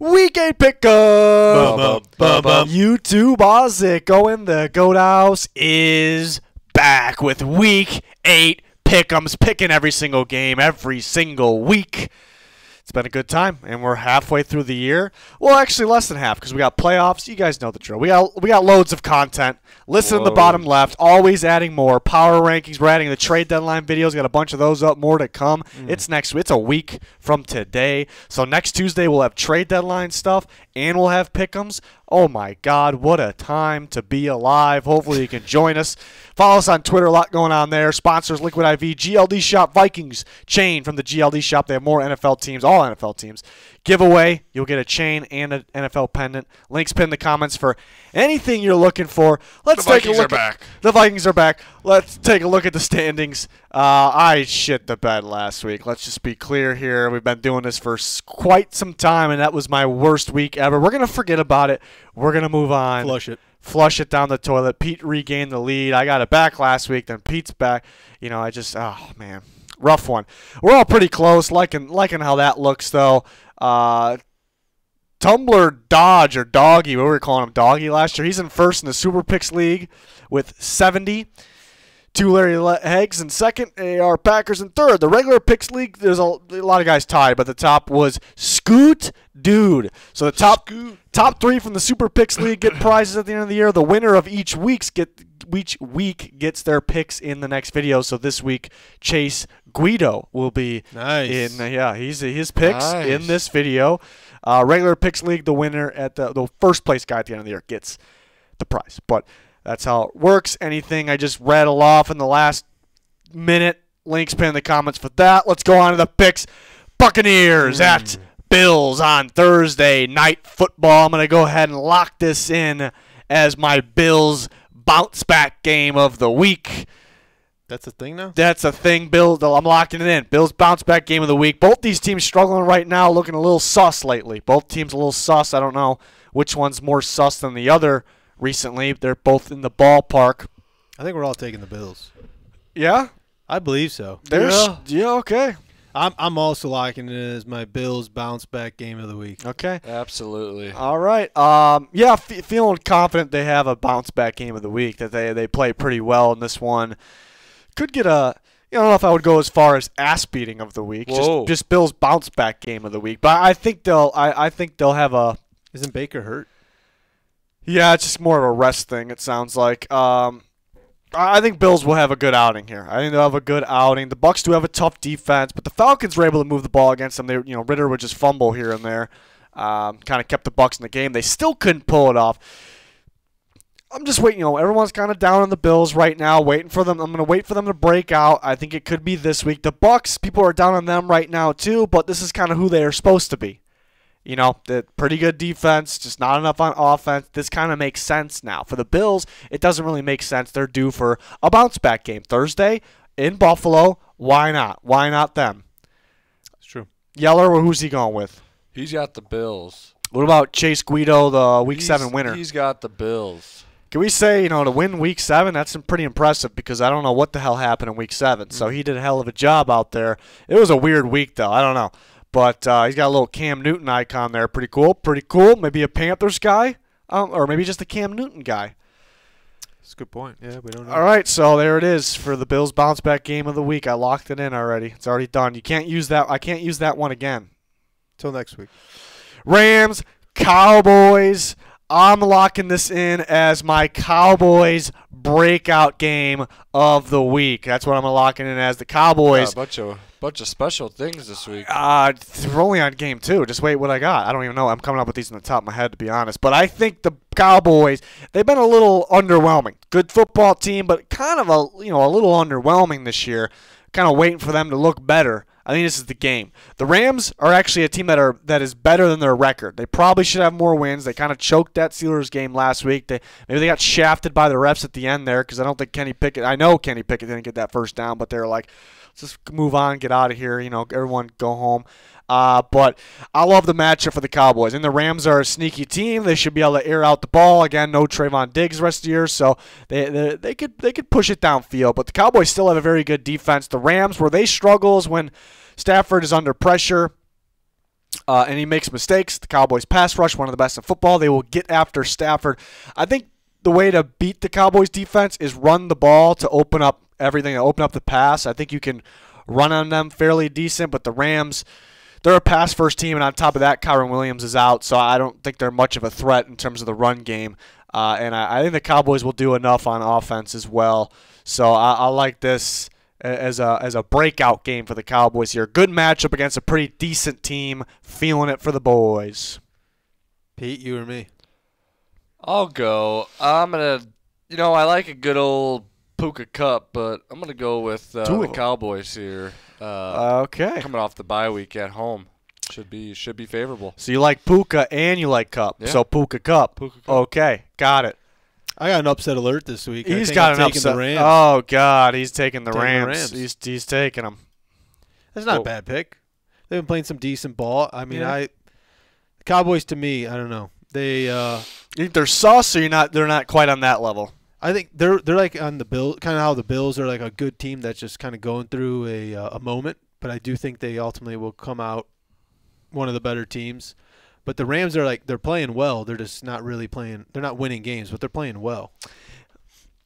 Weekend pickup. You too, Bozic. Going the Goat House is back with Week 8 pick'ems, picking every single game, every single week. It's been a good time, and we're halfway through the year. Well, actually, less than half because we got playoffs. You guys know the drill. We got loads of content. Listen to the bottom left. Always adding more power rankings. We're adding the trade deadline videos. Got a bunch of those up. More to come. It's next. It's a week from today. So next Tuesday we'll have trade deadline stuff, and we'll have pick'ems. Oh my God! What a time to be alive. Hopefully you can join us. Follow us on Twitter. A lot going on there. Sponsors: Liquid IV, GLD Shop, Vikings chain from the GLD Shop. They have more NFL teams. All NFL teams. Giveaway, you'll get a chain and an NFL pendant. Links pinned in the comments for anything you're looking for. Let's take a look. The Vikings are back. Let's take a look at the standings. I shit the bed last week. Let's just be clear here. We've been doing this for quite some time, and that was my worst week ever. We're going to forget about it. We're going to move on. Flush it. Flush it down the toilet. Pete regained the lead. I got it back last week. Then Pete's back. You know, I just, oh, man. Rough one. We're all pretty close. Liking how that looks, though. Tumbler Dodge, or Doggy, we were calling him Doggy last year. He's in first in the Super Picks League with 70. Two Larry Heggs in second. AR Packers in third. The regular Picks League, there's a lot of guys tied, but the top was Scoot Dude. So the top three from the Super Picks League get prizes at the end of the year. The winner of each week gets their picks in the next video. So this week, Chase Guido will be in. Yeah, his picks in this video. Regular Picks League, the winner at the first place guy at the end of the year gets the prize. But that's how it works. Anything I just rattle off in the last minute, links pin in the comments for that. Let's go on to the picks. Buccaneers at Bills on Thursday night football. I'm going to go ahead and lock this in as my Bills bounce back game of the week. That's a thing now? That's a thing, Bill. I'm locking it in. Bills bounce back game of the week. Both these teams struggling right now, looking a little sus lately. Both teams a little sus. I don't know which one's more sus than the other recently. They're both in the ballpark. I think we're all taking the Bills. Yeah? I believe so. Yeah, okay. I'm also locking it as my Bills bounce back game of the week. Okay. Absolutely. All right. Yeah, feeling confident they have a bounce back game of the week, that they play pretty well in this one. Could get a – I don't know if I would go as far as ass beating of the week. Just Bills bounce back game of the week. But I think they'll have a – Isn't Baker hurt? Yeah, it's just more of a rest thing, it sounds like. I think Bills will have a good outing here. I think they'll have a good outing. The Bucs do have a tough defense, but the Falcons were able to move the ball against them. They, you know, Ritter would just fumble here and there. Kind of kept the Bucs in the game. They still couldn't pull it off. I'm just waiting. You know, everyone's kind of down on the Bills right now, waiting for them. I'm going to wait for them to break out. I think it could be this week. The Bucs, people are down on them right now too, but this is kind of who they are supposed to be. You know, the pretty good defense, just not enough on offense. This kind of makes sense now. For the Bills, it doesn't really make sense. They're due for a bounce-back game. Thursday in Buffalo, why not? Why not them? It's true. Yeller, or who's he going with? He's got the Bills. What about Chase Guido, the Week 7 winner? He's got the Bills. Can we say, you know, to win Week 7, that's pretty impressive because I don't know what the hell happened in Week 7. So he did a hell of a job out there. It was a weird week, though. I don't know. But he's got a little Cam Newton icon there. Pretty cool. Pretty cool. Maybe a Panthers guy or maybe just a Cam Newton guy. That's a good point. Yeah, we don't know. All right, so there it is for the Bills bounce back game of the week. I locked it in already. It's already done. You can't use that. I can't use that one again. Till next week. Rams, Cowboys. I'm locking this in as my Cowboys breakout game of the week. That's what I'm locking in as, the Cowboys. Bunch of special things this week. We're only on game 2. Just wait what I got. I don't even know. I'm coming up with these in the top of my head, to be honest. But I think the Cowboys, they've been a little underwhelming. Good football team, but kind of a little underwhelming this year. Kind of waiting for them to look better. I think this is the game. The Rams are actually a team that is better than their record. They probably should have more wins. They kind of choked that Steelers game last week. Maybe they got shafted by the refs at the end there because I don't think Kenny Pickett – I know Kenny Pickett didn't get that first down, but they were like, let's just move on, get out of here, you know, everyone go home. But I love the matchup for the Cowboys. And the Rams are a sneaky team. They should be able to air out the ball. Again, no Trayvon Diggs the rest of the year, so they could push it downfield. But the Cowboys still have a very good defense. The Rams, where they struggle is when Stafford is under pressure. And he makes mistakes. The Cowboys pass rush, one of the best in football. They will get after Stafford. I think the way to beat the Cowboys defense is run the ball to open up everything, to open up the pass. I think you can run on them fairly decent, but the Rams, they're a pass-first team, and on top of that, Kyron Williams is out, so I don't think they're much of a threat in terms of the run game. And I think the Cowboys will do enough on offense as well. So I like this as a breakout game for the Cowboys here. Good matchup against a pretty decent team. Feeling it for the boys. Pete, you or me? I'll go. I'm going to – you know, I like a good old Puka Cup, but I'm going to go with the Cowboys here. Okay. Coming off the bye week at home. Should be favorable. So you like Puka and you like Cup. Yeah. So Puka Cup. Puka Cup. Okay, got it. I got an upset alert this week. He's got an upset. The Rams. Oh God, he's taking the Rams. He's taking them. That's not a bad pick. They've been playing some decent ball. I mean, yeah. The Cowboys to me, I don't know. They they're saucy. They're not quite on that level. I think they're like on the Bills, kind of how the Bills are like a good team that's just kind of going through a moment. But I do think they ultimately will come out one of the better teams. But the Rams are like, they're playing well. They're just not really playing. They're not winning games, but they're playing well.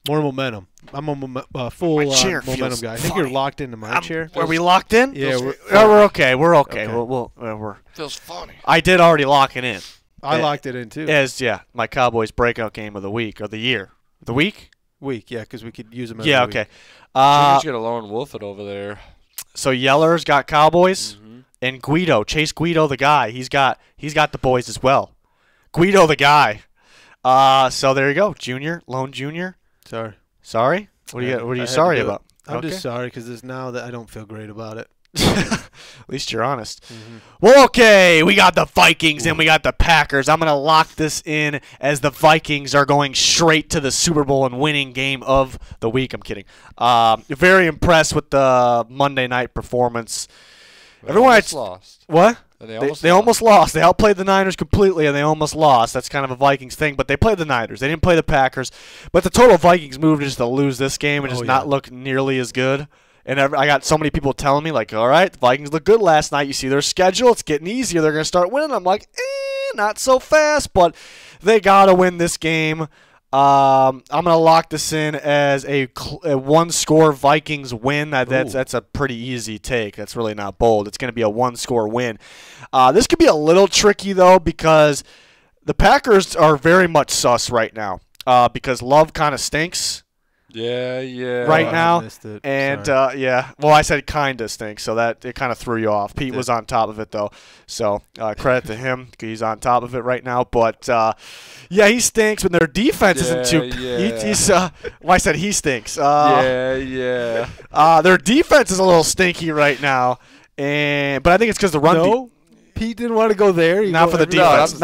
More momentum. I'm a full momentum guy. I think you're locked into my chair. Are we locked in? Yeah, we're okay. We're okay. We're feels funny. I did already lock it in. I locked it in too. Yeah, my Cowboys breakout game of the week or the year. The week? Week, yeah, because we could use them. Yeah, okay. You should get a lone wolf it over there. So Yeller's got Cowboys. Mm-hmm. And Guido, Chase Guido, the guy, he's got the boys as well. Guido, the guy. So there you go, junior, lone junior. Sorry. What are you sorry about? I'm just sorry because it's now that I don't feel great about it. At least you're honest. Mm-hmm. Well, okay, we got the Vikings and we got the Packers. I'm gonna lock this in as the Vikings are going straight to the Super Bowl and winning game of the week. I'm kidding. Very impressed with the Monday night performance. They almost lost. They outplayed the Niners completely, and they almost lost. That's kind of a Vikings thing, but they played the Niners. They didn't play the Packers. But the total Vikings move is to lose this game and just not look nearly as good. And I got so many people telling me, like, all right, the Vikings looked good last night. You see their schedule. It's getting easier. They're going to start winning. I'm like, not so fast, but they got to win this game. I'm going to lock this in as a one-score Vikings win. That's a pretty easy take. That's really not bold. It's going to be a one-score win. This could be a little tricky, though, because the Packers are very much sus right now because Love kind of stinks. Yeah. Right now. And, yeah. Well, I said kind of stinks, so that it kind of threw you off. Pete was on top of it, though. So credit to him. He's on top of it right now. But, yeah, he stinks when their defense isn't too well, I said he stinks. Their defense is a little stinky right now. But I think it's because the run Pete didn't want to go there. Not for the defense.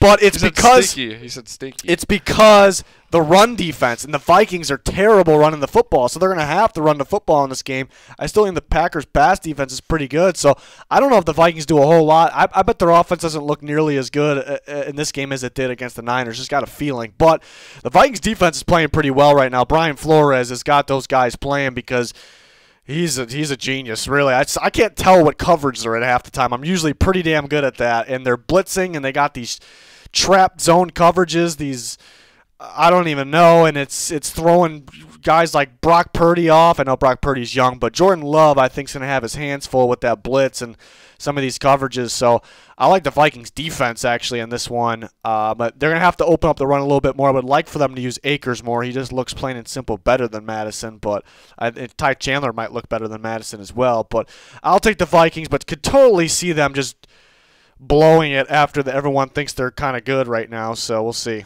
But it's because he said stinky. It's because the run defense and the Vikings are terrible running the football, so they're going to have to run the football in this game. I still think the Packers' pass defense is pretty good, so I don't know if the Vikings do a whole lot. I bet their offense doesn't look nearly as good in this game as it did against the Niners. Just got a feeling, but the Vikings' defense is playing pretty well right now. Brian Flores has got those guys playing because. He's a genius, really. I can't tell what coverage they're in half the time. I'm usually pretty damn good at that. And they're blitzing, and they got these trap zone coverages, these I don't even know, and it's throwing guys like Brock Purdy off. I know Brock Purdy's young, but Jordan Love, I think, is going to have his hands full with that blitz and some of these coverages. So I like the Vikings' defense, actually, in this one. But they're going to have to open up the run a little bit more. I would like for them to use Akers more. He just looks plain and simple better than Madison. But Ty Chandler might look better than Madison as well. But I'll take the Vikings, but could totally see them just blowing it after everyone thinks they're kind of good right now. So we'll see.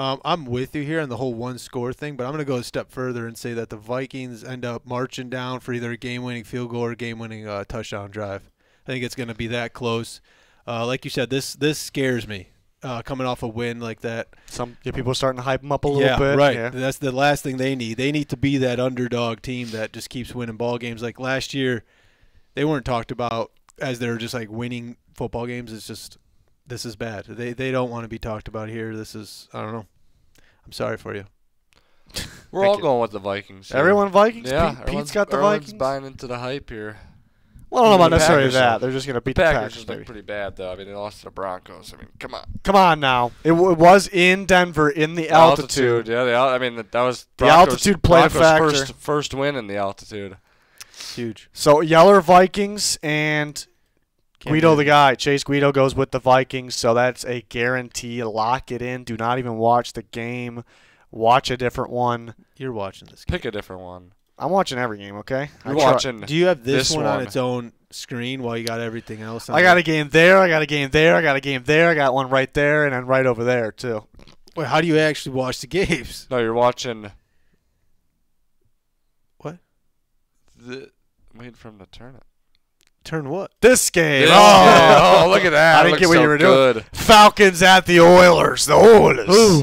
I'm with you here on the whole one-score thing, but I'm going to go a step further and say that the Vikings end up marching down for either a game-winning field goal or a game-winning touchdown drive. I think it's going to be that close. Like you said, this scares me coming off a win like that. People are starting to hype them up a little bit. Right. Yeah, right. That's the last thing they need. They need to be that underdog team that just keeps winning ball games. Like last year, they weren't talked about as they were just like winning football games. It's just – this is bad. They don't want to be talked about here. This is, I don't know. I'm sorry for you. We're all going with the Vikings. Everyone Vikings? Yeah. Pete's got the Vikings. Everyone's buying into the hype here. Well, I don't know about necessarily that. They're just going to beat the Packers. The Packers look pretty bad, though. I mean, they lost to the Broncos. I mean, come on. Come on now. It was in Denver, in the altitude. Yeah, I mean, that was Broncos, the altitude played factor. First win in the altitude. Huge. So, Yeller Vikings and Guido the guy. Chase Guido goes with the Vikings, so that's a guarantee. Lock it in. Do not even watch the game. Watch a different one. You're watching this game. Pick a different one. I'm watching every game, okay? I'm watching. Do you have this one on its own screen while you got everything else? I got a game there. I got a game there. I got a game there. I got one right there, and then right over there too. Wait, how do you actually watch the games? No, you're watching. What? Wait for him to turn it. Turn what? This game. This game. Oh, look at that! I didn't get what you were doing. Falcons at the Oilers. The Oilers. Ooh.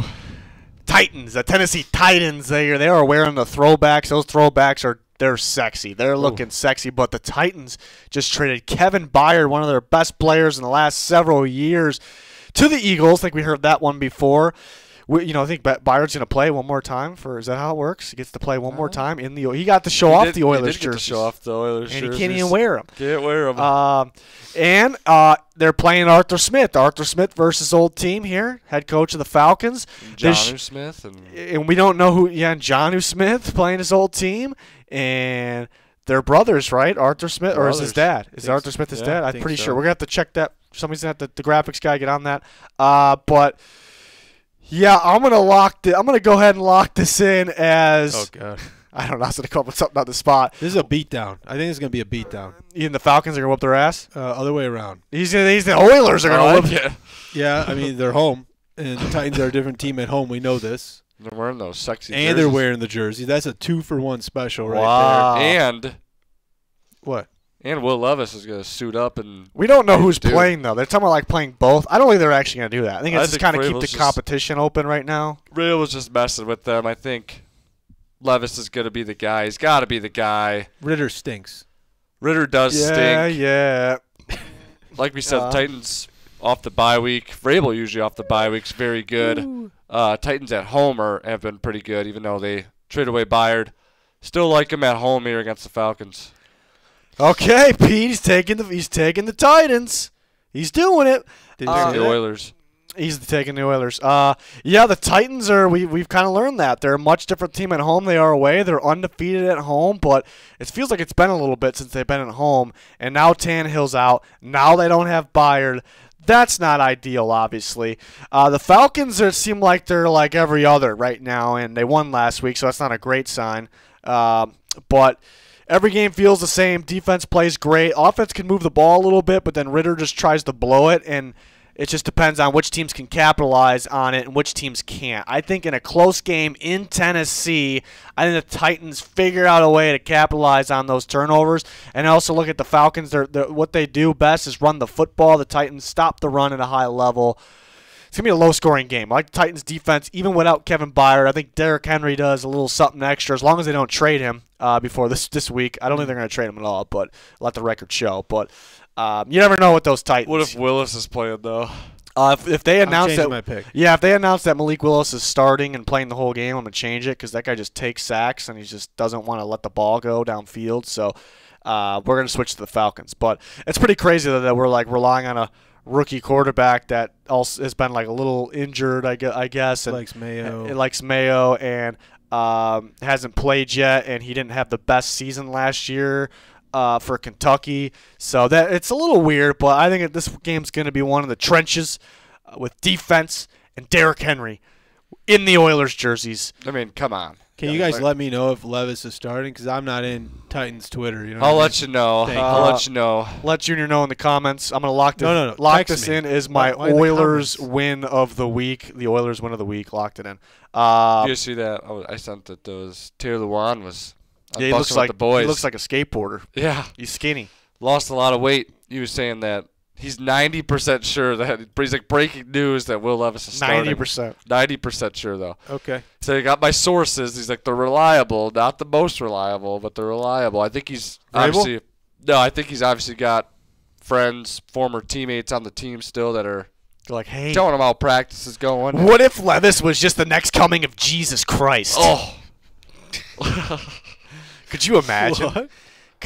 Titans, the Tennessee Titans, they are wearing the throwbacks. Those throwbacks they're sexy. They're looking sexy. But the Titans just traded Kevin Byard, one of their best players in the last several years, to the Eagles. I think we heard that one before. I think Byard's going to play one more time. Is that how it works? He gets to play one more time in the. He got to show off the Oilers jersey. Show off the Oilers jersey, and he can't even wear them. Can't wear them. They're playing Arthur Smith. Arthur Smith versus old team here, head coach of the Falcons. Jonnu Smith and we don't know who. Yeah, Jonnu Smith playing his old team, and they're brothers, right? Arthur Smith or is his dad? Is Arthur Smith his dad? I'm pretty sure. We're gonna have to check that. Somebody's gonna have to, the graphics guy, get on that. But. Yeah, I'm gonna go ahead and lock this in as. Oh God! I don't know. I was gonna come up with something on the spot. This is a beatdown. I think it's gonna be a beatdown. Even the Falcons are gonna whip their ass. Other way around. The Oilers are gonna whip you. Yeah, I mean they're home, and the Titans are a different team at home. We know this. They're wearing those sexy. And jerseys. They're wearing the jersey. That's a 2-for-1 special right there. And. What? And Will Levis is going to suit up, and we don't know who's playing though. They're talking about like playing both. I don't think they're actually going to do that. I think it's just kind of keep the competition open right now. Ray was just messing with them. I think Levis is going to be the guy. He's got to be the guy. Ritter stinks. Ritter does stink. Yeah. Like we said, Titans off the bye week. Vrabel usually off the bye week's very good. Titans at home have been pretty good, even though they traded away Byard. Still like him at home here against the Falcons. Okay, Pete, he's taking the Titans. He's doing it. He's taking the Oilers. He's taking the Oilers. Yeah, the Titans are. We've kind of learned that they're a much different team at home. They are away. They're undefeated at home, but it feels like it's been a little bit since they've been at home. And now Tannehill's out. Now they don't have Byard. That's not ideal, obviously. The Falcons seem like they're like every other right now, and they won last week, so that's not a great sign. But. Every game feels the same. Defense plays great. Offense can move the ball a little bit, but then Ritter just tries to blow it, and it just depends on which teams can capitalize on it and which teams can't. I think in a close game in Tennessee, I think the Titans figure out a way to capitalize on those turnovers. And I also look at the Falcons. What they do best is run the football. The Titans stop the run at a high level. It's going to be a low-scoring game. I like the Titans' defense, even without Kevin Byard. I think Derrick Henry does a little something extra, as long as they don't trade him before this week. I don't think they're going to trade him at all, but let the record show. But you never know with those Titans. What if Willis is playing, though? If they announce that, my pick. Yeah, if they announce that Malik Willis is starting and playing the whole game, I'm going to change it because that guy just takes sacks and he just doesn't want to let the ball go downfield. So we're going to switch to the Falcons. But it's pretty crazy that we're like relying on a rookie quarterback that also has been like a little injured, I guess. And likes Mayo. And likes Mayo and hasn't played yet, and he didn't have the best season last year for Kentucky. So that it's a little weird, but I think that this game's going to be one of the trenches with defense and Derrick Henry in the Oilers jerseys. I mean, come on. Can you guys let me know if Levis is starting? Because I'm not in Titans Twitter. You know I'll let you know. I'll let you know. Let Junior know in the comments. I'm going to lock this, lock this in as my Oilers win of the week. The Oilers win of the week. Locked it in. Did you see that? Oh, I sent that those. Taylor Lewan was he looks like the boys. He looks like a skateboarder. Yeah. He's skinny. Lost a lot of weight. He was saying that. He's 90% sure that he's like breaking news that Will Levis is starting. 90%. 90% sure though. Okay. So I got my sources. He's like they're reliable, not the most reliable, but they're reliable. I think he's obviously I think he's obviously got friends, former teammates on the team still that are like, hey, telling him how practice is going. What if Levis was just the next coming of Jesus Christ? Oh. Could you imagine? What?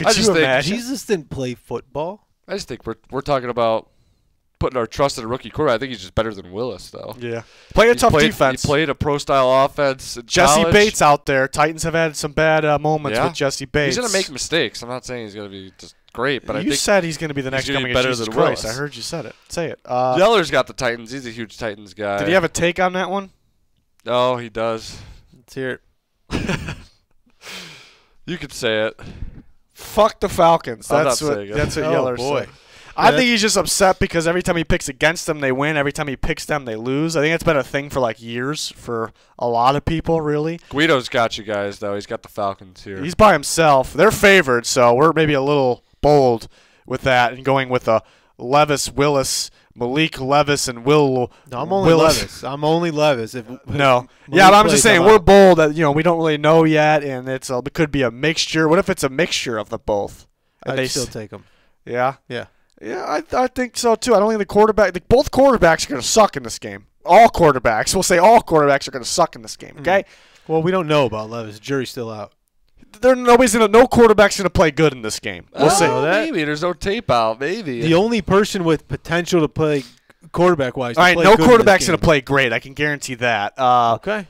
Could you imagine? Jesus didn't play football. I just think we're talking about putting our trust in a rookie quarterback. I think he's just better than Willis, though. Yeah. He played a tough defense. He played a pro-style offense in college. Bates out there. Titans have had some bad moments with Jesse Bates. He's going to make mistakes. I'm not saying he's going to be just great, but I think you said he's going to be the next coming of Jesus Christ. I heard you said it. Say it. Zeller's got the Titans. He's a huge Titans guy. Did he have a take on that one? No, he does. Let's hear it. You could say it. Fuck the Falcons. That's what Yeller said. I think he's just upset because every time he picks against them, they win. Every time he picks them, they lose. I think that's been a thing for like years for a lot of people, really. Guido's got you guys, though. He's got the Falcons here. He's by himself. They're favored, so we're maybe a little bold with that and going with a Levis, Willis, Malik Levis, and Will. No, I'm only Willis. Levis. I'm only Levis. Yeah, but I'm just saying we're bold. That, you know, we don't really know yet, and it's a, it could be a mixture. What if it's a mixture of the both? And they still take them. Yeah? Yeah. Yeah, I think so, too. I don't think the quarterback – both quarterbacks are going to suck in this game. All quarterbacks. We'll say all quarterbacks are going to suck in this game, okay? Well, we don't know about Levis. Jury's still out. No quarterback's going to play good in this game. We'll see. Maybe. There's no tape out. Maybe. The only person with potential to play quarterback-wise. All right, no quarterback's going to play great. I can guarantee that. Okay.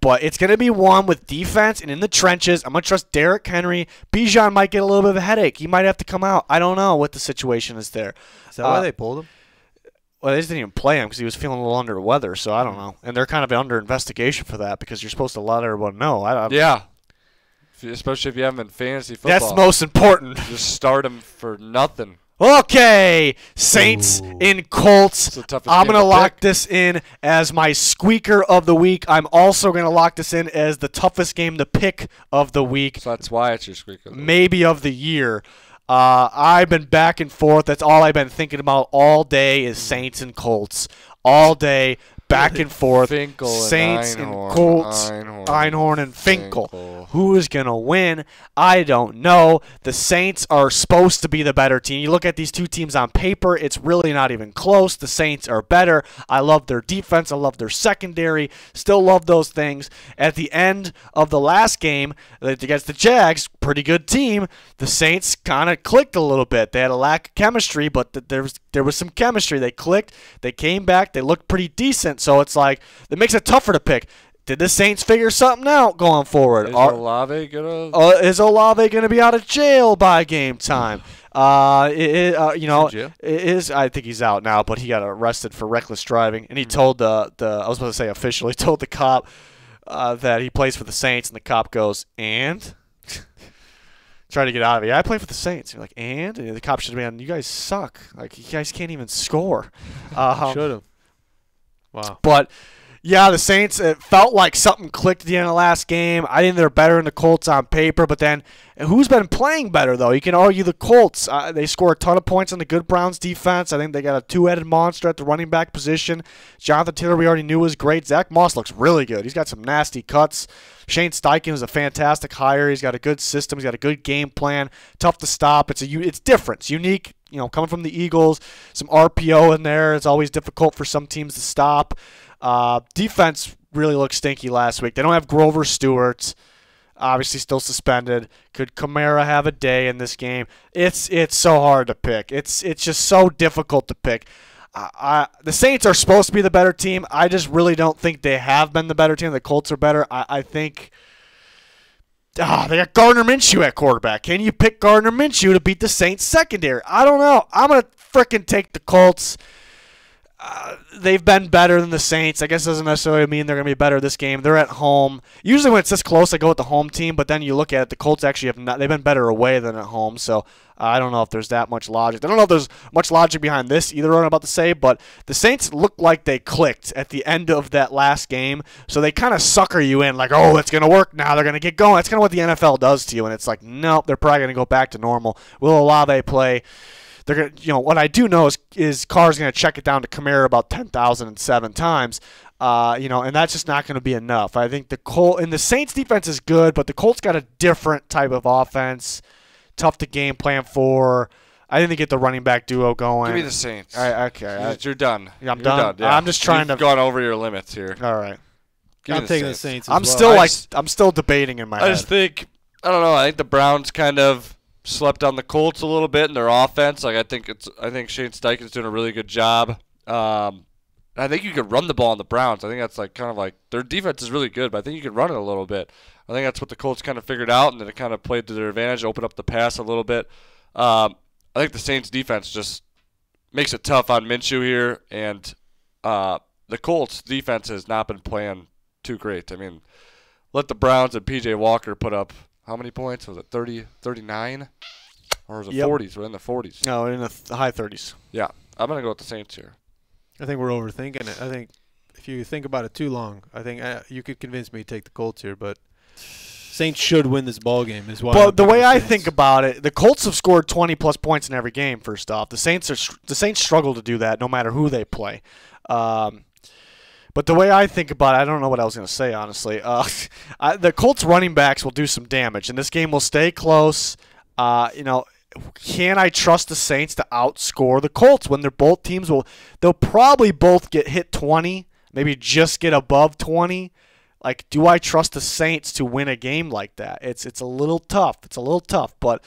But it's going to be one with defense and in the trenches. I'm going to trust Derrick Henry. Bijan might get a little bit of a headache. He might have to come out. I don't know what the situation is there. Is that why they pulled him? Well, they just didn't even play him because he was feeling a little under the weather, so I don't know. And they're kind of under investigation for that because you're supposed to let everyone know. Yeah. Especially if you haven't been fantasy football. That's most important. Just start him for nothing. Okay, Saints and Colts. I'm going to lock this in as my squeaker of the week. I'm also going to lock this in as the toughest game to pick of the week. So that's why it's your squeaker. Maybe of the year. I've been back and forth. That's all I've been thinking about all day is Saints and Colts. All day, back and forth. Finkel Saints and Colts. Einhorn and Finkel. Who is going to win? I don't know. The Saints are supposed to be the better team. You look at these two teams on paper, it's really not even close. The Saints are better. I love their defense. I love their secondary. Still love those things. At the end of the last game against the Jags, pretty good team, the Saints kind of clicked a little bit. They had a lack of chemistry, but there was some chemistry. They clicked. They came back. They looked pretty decent. So it's like it makes it tougher to pick. Did the Saints figure something out going forward? Is Olave gonna be out of jail by game time? I think he's out now, but he got arrested for reckless driving, and he told officially told the cop that he plays for the Saints, and the cop goes try to get out of it. I play for the Saints. You're like, and the cop should have been, you guys suck. Like you guys can't even score. Should have. Wow. But. Yeah, the Saints, it felt like something clicked at the end of the last game. I think they're better than the Colts on paper, but then who's been playing better, though? You can argue the Colts. They score a ton of points on the good Browns defense. I think they got a two-headed monster at the running back position. Jonathan Taylor we already knew was great. Zach Moss looks really good. He's got some nasty cuts. Shane Steichen was a fantastic hire. He's got a good system. He's got a good game plan. Tough to stop. It's different. It's unique. You know, coming from the Eagles, some RPO in there. It's always difficult for some teams to stop. Defense really looked stinky last week. They don't have Grover Stewart, obviously still suspended. Could Kamara have a day in this game? It's so hard to pick. It's just so difficult to pick. The Saints are supposed to be the better team. I just really don't think they have been the better team. The Colts are better. I think they got Gardner Minshew at quarterback. Can you pick Gardner Minshew to beat the Saints secondary? I don't know. I'm going to freaking take the Colts. They've been better than the Saints. I guess it doesn't necessarily mean they're going to be better this game. They're at home. Usually when it's this close, I go with the home team, but then you look at it, the Colts actually have not – they've been better away than at home, so I don't know if there's that much logic. I don't know if there's much logic behind this either, what I'm about to say, but the Saints look like they clicked at the end of that last game, so they kind of sucker you in like, oh, it's going to work now. They're going to get going. That's kind of what the NFL does to you, and it's like, nope, they're probably going to go back to normal. Will Olave play – They're gonna, you know, what I do know is Carr's gonna check it down to Kamara about 10,007 times, you know, and that's just not gonna be enough. I think the Saints defense is good, but the Colts got a different type of offense, tough to game plan for. I think they get the running back duo going. Give me the Saints. All right, okay, you're done. I'm done. Yeah. I'm just trying to gone over your limits here. All right, I'm taking the Saints. I'm still debating in my head. I just think I don't know. I think the Browns kind of slept on the Colts a little bit in their offense. Like I think Shane Steichen's doing a really good job. I think you could run the ball on the Browns. I think that's like kind of like their defense is really good, but I think you could run it a little bit. I think that's what the Colts kind of figured out, and then it kind of played to their advantage, opened up the pass a little bit. I think the Saints defense just makes it tough on Minshew here, and the Colts defense has not been playing too great. I mean, let the Browns and P.J. Walker put up how many points? Was it 30, 39? Or was it 40s? We're in the 40s. No, in the high 30s. Yeah, I'm going to go with the Saints here. I think we're overthinking it. I think if you think about it too long, I think you could convince me to take the Colts here, but Saints should win this ball game. Is why. Well, the way I think about it, the Colts have scored 20-plus points in every game. First off, the Saints struggle to do that no matter who they play. But the way I think about it, I don't know what I was going to say, honestly. The Colts running backs will do some damage, and this game will stay close. You know, can I trust the Saints to outscore the Colts when they're both teams will? They'll probably both get hit 20, maybe just get above 20. Like, do I trust the Saints to win a game like that? It's a little tough. It's a little tough, but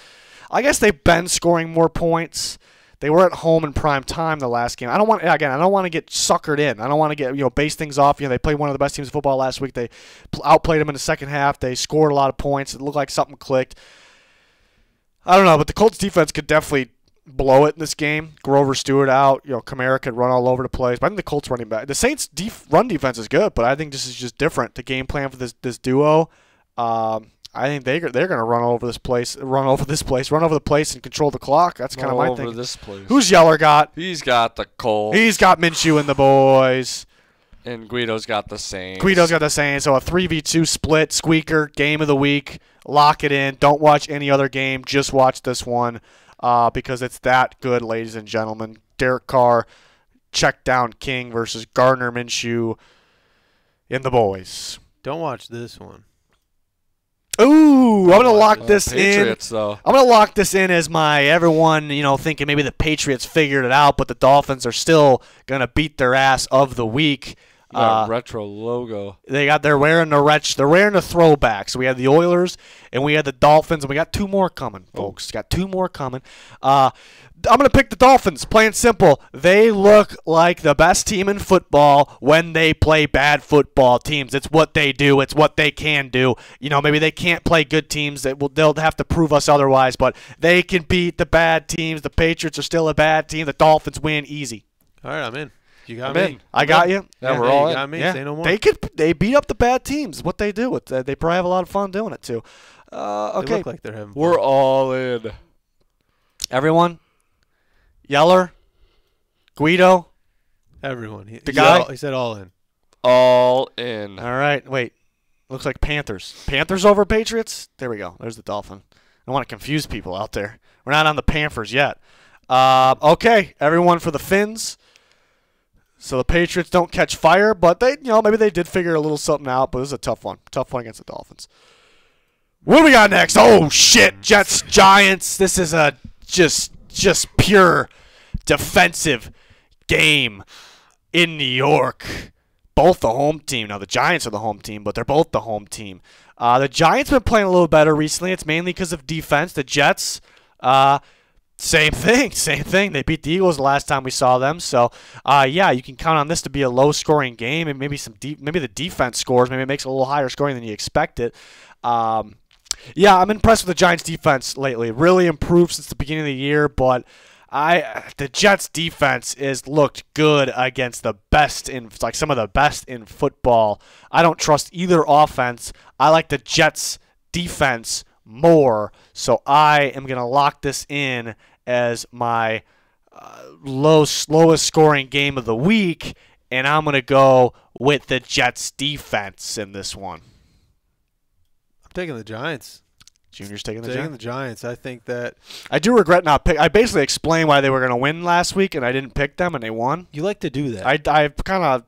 I guess they've been scoring more points. They were at home in prime time the last game. I don't want to get suckered in. I don't want to get, you know, base things off. You know, they played one of the best teams in football last week. They outplayed them in the second half. They scored a lot of points. It looked like something clicked. I don't know, but the Colts defense could definitely blow it in this game. Grover Stewart out. You know, Kamara could run all over the place. But I think the Colts running back, the Saints' run defense is good, but I think this is just different. The game plan for this duo. I think they're going to run over the place and control the clock. That's kind of my thing. Who's Yeller got? He's got the Colts. He's got Minshew and the boys. And Guido's got the Saints. So a 3v2 split, squeaker, game of the week. Lock it in. Don't watch any other game. Just watch this one because it's that good, ladies and gentlemen. Derek Carr, check down King versus Gardner Minshew and the boys. Don't watch this one. Ooh, I'm going to lock this Patriots, in. Though. I'm going to lock this in as my everyone, you know, thinking maybe the Patriots figured it out, but the Dolphins are still going to beat their ass of the week. Retro logo. They're wearing the throwback. So we had the Oilers and we had the Dolphins, and we got two more coming, folks. Got two more coming. I'm going to pick the Dolphins, plain and simple. They look like the best team in football when they play bad football teams. It's what they do. It's what they can do. You know, maybe they can't play good teams. They'll have to prove us otherwise, but they can beat the bad teams. The Patriots are still a bad team. The Dolphins win easy. All right, I'm in. You got me. I got you. Yeah, we're all in. You got me. Yeah. Say no more. They beat up the bad teams. What they do. They probably have a lot of fun doing it, too. Okay. They look like they're having fun. We're all in. Everyone? Yeller, Guido, everyone. He said all in. All in. All right. Wait. Looks like Panthers. Panthers over Patriots? There we go. There's the Dolphin. I don't want to confuse people out there. We're not on the Panthers yet. Okay. Everyone for the Fins. So the Patriots don't catch fire, but they, you know, maybe they did figure a little something out. But this is a tough one. Tough one against the Dolphins. What do we got next? Oh shit! Jets, Giants. This is a just pure defensive game in New York. Both the home team. Now, the Giants are the home team, but they're both the home team. The Giants have been playing a little better recently. It's mainly because of defense. The Jets, same thing. Same thing. They beat the Eagles the last time we saw them. So, yeah, you can count on this to be a low-scoring game, and maybe maybe the defense scores. Maybe it makes it a little higher scoring than you expect it. Yeah, I'm impressed with the Giants' defense lately. Really improved since the beginning of the year, but the Jets' defense is looked good against the best in – like some of the best in football. I don't trust either offense. I like the Jets' defense more, so I am going to lock this in as my slowest scoring game of the week, and I'm going to go with the Jets' defense in this one. Taking the Giants. Junior's taking the Giants. I think that I do regret not pick. I basically explained why they were going to win last week, and I didn't pick them, and they won. You like to do that. I kind of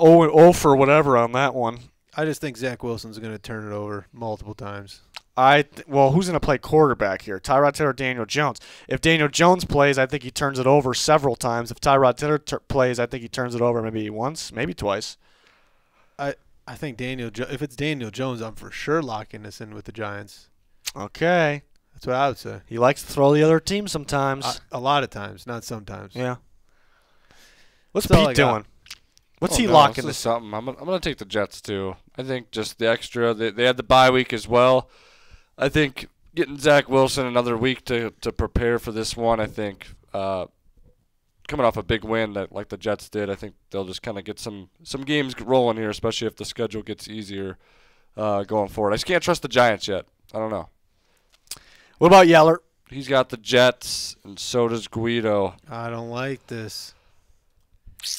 0 for whatever on that one. I just think Zach Wilson's going to turn it over multiple times. Well, who's going to play quarterback here? Tyrod Taylor or Daniel Jones? If Daniel Jones plays, I think he turns it over several times. If Tyrod Taylor plays, I think he turns it over maybe once, maybe twice. I think if it's Daniel Jones, I'm for sure locking this in with the Giants. Okay. That's what I would say. He likes to throw the other team sometimes. A lot of times, not sometimes. Yeah. What's Pete doing? What's he locking this? Something. I'm gonna take the Jets too. I think just the extra. They had the bye week as well. I think getting Zach Wilson another week to prepare for this one. I think coming off a big win that like the Jets did, I think they'll just kind of get some games rolling here, especially if the schedule gets easier going forward. I just can't trust the Giants yet. I don't know. What about Yeller? He's got the Jets, and so does Guido. I don't like this.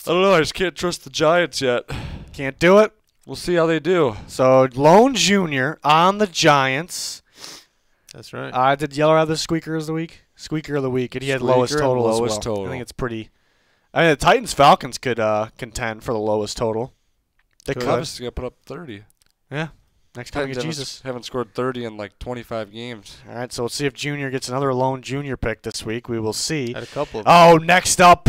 I don't know. I just can't trust the Giants yet. Can't do it. We'll see how they do. So, Lone Jr. on the Giants. That's right. Did Yeller have the squeaker of the week? Squeaker of the week. And he had lowest total as well. Lowest total. I think it's pretty. I mean, the Titans-Falcons could contend for the lowest total. They could. Obviously, got to put up 30. Yeah. Next time you get Jesus. Haven't scored 30 in like 25 games. All right, so we'll see if Junior gets another Lone Junior pick this week. We will see. Had a couple. Oh, next up.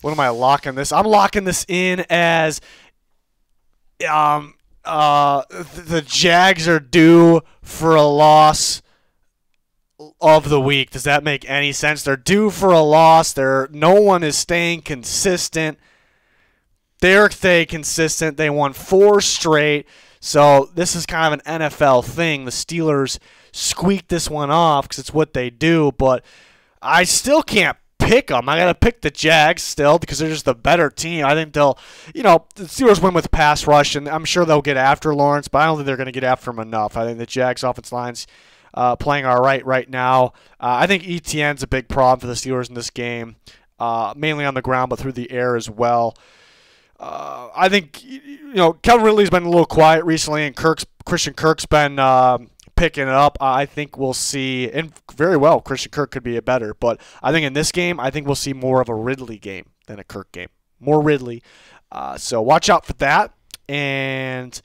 What am I locking this? I'm locking this in as the Jags are due for a loss of the week. Does that make any sense? They're due for a loss. No one is staying consistent. They're consistent. They won 4 straight. So this is kind of an NFL thing. The Steelers squeaked this one off because it's what they do. But I still can't pick them. I got to pick the Jags still because they're just the better team. I think they'll, you know, the Steelers win with pass rush, and I'm sure they'll get after Lawrence, but I don't think they're going to get after him enough. I think the Jags' offense line's playing all right now. I think ETN's a big problem for the Steelers in this game, mainly on the ground but through the air as well. I think, you know, Calvin Ridley's been a little quiet recently, and Christian Kirk's been picking it up. I think we'll see, and very well, Christian Kirk could be a better, but I think in this game, I think we'll see more of a Ridley game than a Kirk game. More Ridley. So watch out for that. And,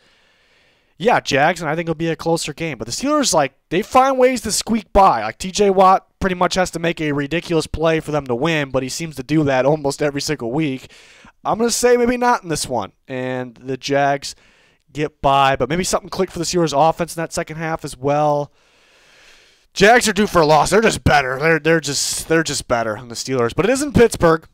yeah, Jags, and I think it'll be a closer game. But the Steelers, like, they find ways to squeak by. Like, T.J. Watt pretty much has to make a ridiculous play for them to win, but he seems to do that almost every single week. I'm going to say maybe not in this one. And the Jags get by, but maybe something clicked for the Steelers offense in that second half as well. Jags are due for a loss. They're just better. They're just better than the Steelers. But it is in Pittsburgh.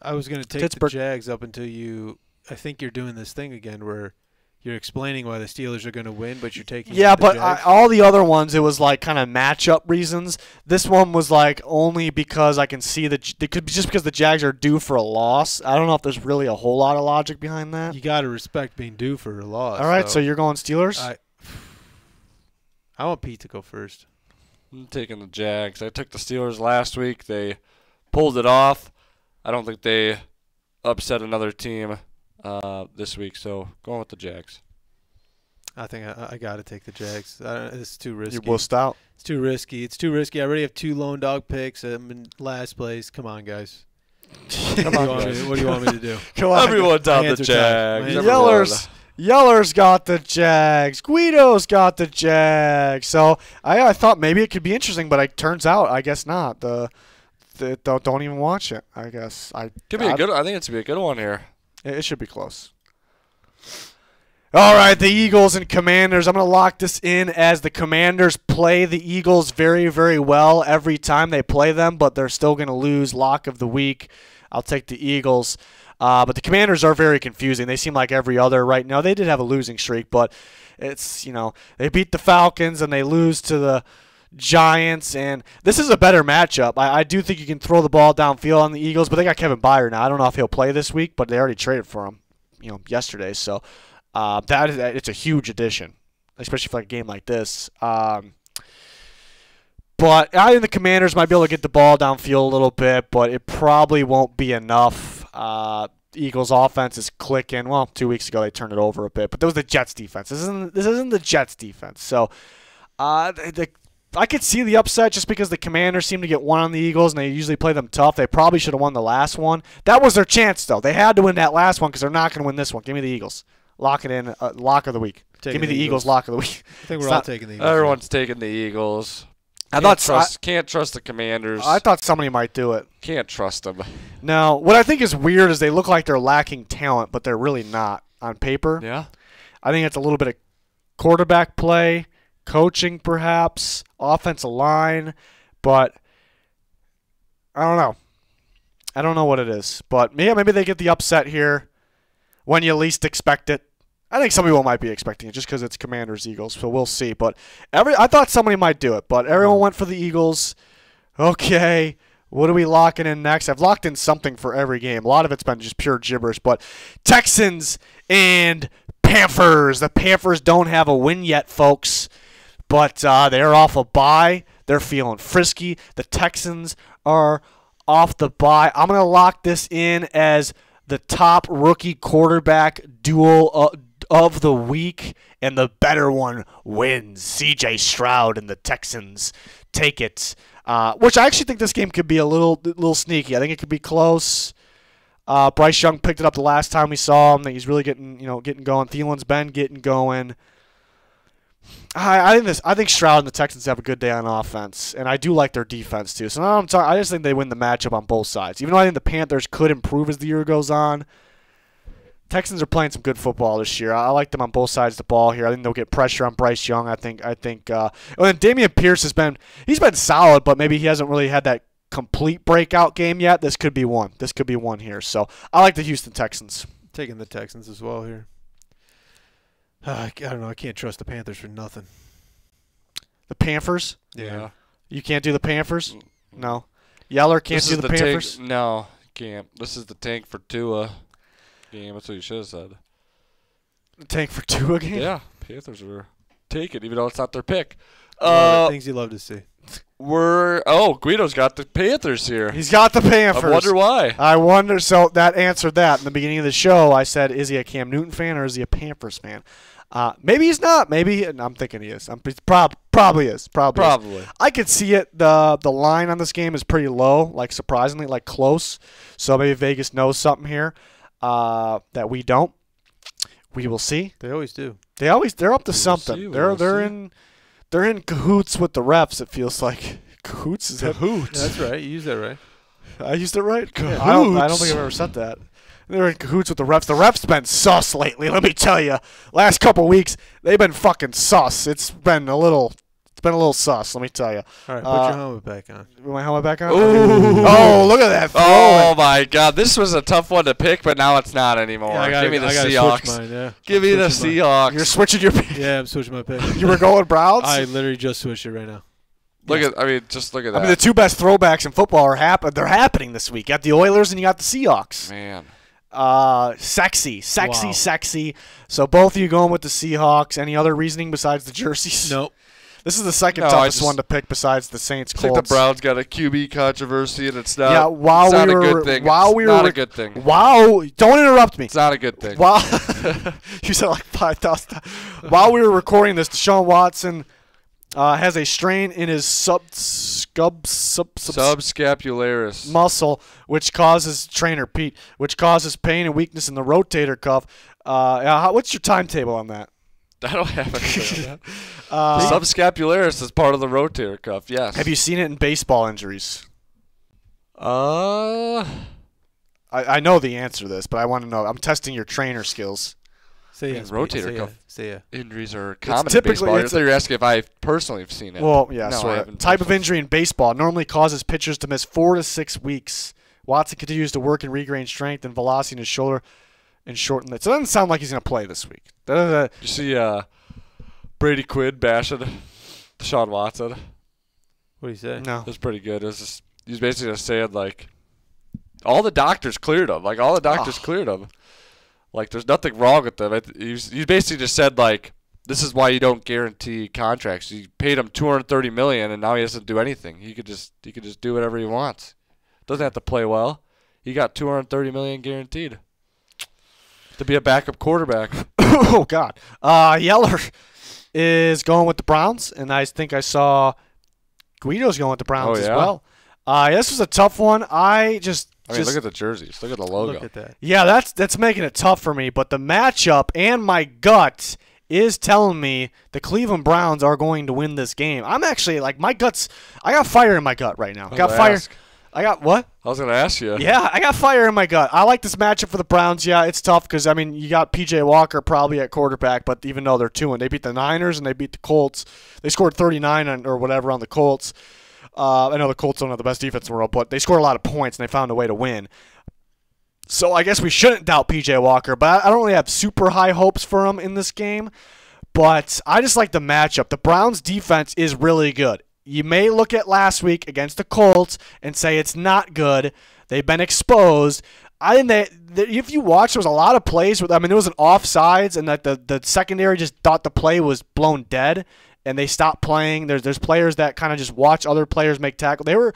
I was going to take the Jags up until you – I think you're doing this thing again where you're explaining why the Steelers are going to win, but you're taking – yeah, but all the other ones, it was like kind of matchup reasons. This one was like only because I can see that – just because the Jags are due for a loss. I don't know if there's really a whole lot of logic behind that. You got to respect being due for a loss. All right, so you're going Steelers? I want Pete to go first. I'm taking the Jags. I took the Steelers last week. They pulled it off. I don't think they upset another team this week, so going with the Jags. I think I got to take the Jags. It's too risky. You're bussed out. It's too risky. It's too risky. I already have 2 lone dog picks. I'm in last place. Come on, guys. Come on, guys. What do you want me to do? Come on. Everyone's on the Jags. Yeller's got the Jags. Guido's got the Jags. So I thought maybe it could be interesting, but it turns out I guess not. Don't even watch it. I guess I think it's gonna be a good one here. It should be close. All right, the Eagles and Commanders. I'm going to lock this in as the Commanders play the Eagles very, very well every time they play them, but they're still going to lose. Lock of the week. I'll take the Eagles. But the Commanders are very confusing. They seem like every other right now. They did have a losing streak, but it's, you know, they beat the Falcons and they lose to the Giants, and this is a better matchup. I do think you can throw the ball downfield on the Eagles, but they got Kevin Byard now. I don't know if he'll play this week, but they already traded for him, you know, yesterday. So it's a huge addition, especially for a game like this. But I think the Commanders might be able to get the ball downfield a little bit, but it probably won't be enough. Eagles offense is clicking. Well, 2 weeks ago they turned it over a bit, but that was the Jets defense. This isn't the Jets defense. So I could see the upset just because the Commanders seem to get one on the Eagles, and they usually play them tough. They probably should have won the last one. That was their chance, though. They had to win that last one because they're not going to win this one. Give me the Eagles. Lock it in. Lock of the week. Give me the Eagles. Lock of the week. I think we're all taking the Eagles. Everyone's taking the Eagles. Can't trust the Commanders. I thought somebody might do it. Can't trust them. Now, what I think is weird is they look like they're lacking talent, but they're really not on paper. Yeah. I think it's a little bit of quarterback play, coaching perhaps, offensive line, but I don't know. I don't know what it is, but maybe they get the upset here when you least expect it. I think some people might be expecting it just because it's Commanders Eagles, so we'll see. But I thought somebody might do it, but everyone went for the Eagles. Okay, what are we locking in next? I've locked in something for every game. A lot of it's been just pure gibberish, but Texans and Panthers. The Panthers don't have a win yet, folks, but they're off a bye. They're feeling frisky. The Texans are off the bye. I'm going to lock this in as the top rookie quarterback duel of the week, and the better one wins. CJ Stroud and the Texans take it, which I actually think this game could be a little sneaky. I think it could be close. Bryce Young picked it up the last time we saw him. He's really getting going. Thielen's been getting going. I think Stroud and the Texans have a good day on offense, and I do like their defense too. So now I just think they win the matchup on both sides. Even though I think the Panthers could improve as the year goes on, Texans are playing some good football this year. I like them on both sides of the ball here. I think they'll get pressure on Bryce Young. And Damian Pierce he's been solid, but maybe he hasn't really had that complete breakout game yet. This could be one. This could be one here. So I like the Houston Texans. Taking the Texans as well here. I don't know. I can't trust the Panthers for nothing. The Panthers? Yeah. You can't do the Panthers? No. Yeller can't do the Panthers? Tank. No, can't. This is the tank for Tua game. That's what you should have said. The tank for Tua game? Yeah. Panthers are taking, even though it's not their pick. Things you love to see. Guido's got the Panthers here. He's got the Panthers. I wonder why. I wonder. So that answered that in the beginning of the show. I said, is he a Cam Newton fan or is he a Panthers fan? Maybe he's not. Maybe I'm thinking he is. Probably is. I could see it. The line on this game is pretty low, surprisingly, close. So maybe Vegas knows something here that we don't. We will see. They always do. They're up to something. They're in cahoots with the refs, it feels like. Cahoots? Is that? Cahoots. That's right. You used that right. I used it right? Cahoots. I don't think I've ever said that. They're in cahoots with the refs. The refs been sus lately, let me tell you. Last couple weeks, they've been fucking sus. It's been a little sus, let me tell you. All right, put your helmet back on. My helmet back on? Ooh. Oh, look at that. Oh, my God. This was a tough one to pick, but now it's not anymore. Yeah, give me the Seahawks. Mine, yeah. Give me the Seahawks. You're switching your pick. Yeah, I'm switching my pick. You were going Browns? I literally just switched it right now. Just look at that. The two best throwbacks in football are happening this week. You got the Oilers and you got the Seahawks. Man. Sexy. So both of you going with the Seahawks. Any other reasoning besides the jerseys? Nope. This is the second toughest one to pick besides the Saints. I think the Browns got a QB controversy, and it's not. Yeah, it's not a good thing. Wow! Don't interrupt me. It's not a good thing. Wow! You said 5,000. While we were recording this, Deshaun Watson has a strain in his subscapularis muscle, which causes pain and weakness in the rotator cuff. What's your timetable on that? I don't have it. Subscapularis is part of the rotator cuff, yes. Have you seen it in baseball injuries? I know the answer to this, but I want to know. I'm testing your trainer skills. Rotator cuff injuries are common in baseball. You're asking if I personally have seen it. Well, yeah, no, sort of. Type of injury in baseball normally causes pitchers to miss 4 to 6 weeks. Watson continues to work and regain strength and velocity in his shoulder and shorten it. So it doesn't sound like he's going to play this week. You see Brady Quinn bashing Deshaun Watson? What do you say? No. It was pretty good. He was basically just saying, all the doctors cleared him. There's nothing wrong with them. He basically just said, this is why you don't guarantee contracts. You paid him $230 million, and now he doesn't do anything. He could just do whatever he wants. Doesn't have to play well. He got $230 million guaranteed. To be a backup quarterback. Oh, God. Yeller is going with the Browns, and I think I saw Guido's going with the Browns as well. This was a tough one. I mean, look at the jerseys. Look at the logo. Look at that. Yeah, that's making it tough for me, but the matchup and my gut is telling me the Cleveland Browns are going to win this game. I'm actually, my gut's – I got fire in my gut right now. I got fire – I got what? I was going to ask you. Yeah, I got fire in my gut. I like this matchup for the Browns. Yeah, it's tough because, I mean, you got P.J. Walker probably at quarterback, but even though they're 2-1, they beat the Niners and they beat the Colts. They scored 39 on, or whatever on the Colts. I know the Colts don't have the best defense in the world, but they scored a lot of points and they found a way to win. So I guess we shouldn't doubt P.J. Walker, but I don't really have super high hopes for him in this game. But I just like the matchup. The Browns' defense is really good. You may look at last week against the Colts and say it's not good. They've been exposed. I think that if you watch, there was a lot of plays with, I mean, there was an offsides, and that the secondary just thought the play was blown dead, and they stopped playing. There's players that kind of just watch other players make tackle. They were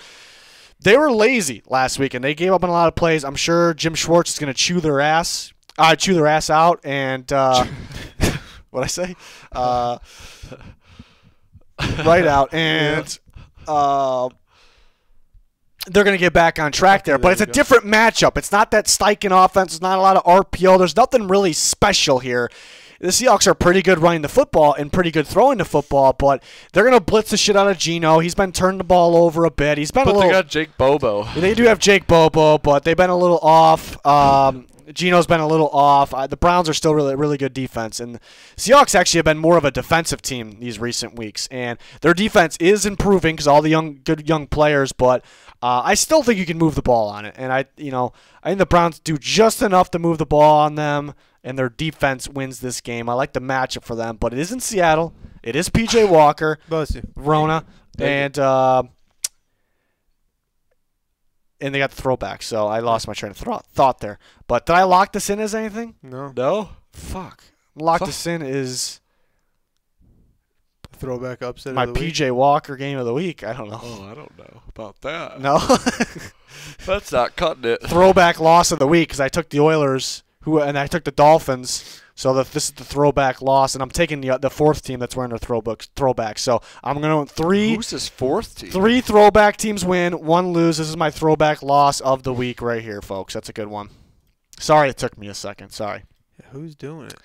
lazy last week, and they gave up on a lot of plays. I'm sure Jim Schwartz is going to chew their ass out, and what'd I say? Right out, and they're going to get back on track there. But it's a different matchup. It's not that Steichen offense. It's not a lot of RPO. There's nothing really special here. The Seahawks are pretty good running the football and pretty good throwing the football, but they're going to blitz the shit out of Geno. He's been turning the ball over a bit. He's been But they got Jake Bobo. They do have Jake Bobo, but they've been a little off. Geno's been a little off. The Browns are still really, really good defense, and the Seahawks actually have been more of a defensive team these recent weeks, and their defense is improving because all the good young players. But I still think you can move the ball on it, and I think the Browns do just enough to move the ball on them, and their defense wins this game. I like the matchup for them, but it is in Seattle. It is P.J. Walker, Rona, and they got the throwback, so I lost my train of thought there. But did I lock this in as anything? No. No? Fuck. Locked this in is throwback upset. My PJ Walker game of the week. I don't know. Oh, I don't know about that. No. That's not cutting it. Throwback loss of the week because I took the Oilers and I took the Dolphins. So this is the throwback loss, and I'm taking the fourth team that's wearing their throwback. So I'm going to Who's this fourth team? Three throwback teams win, one lose. This is my throwback loss of the week right here, folks. That's a good one. Sorry it took me a second. Sorry. Yeah, who's doing it?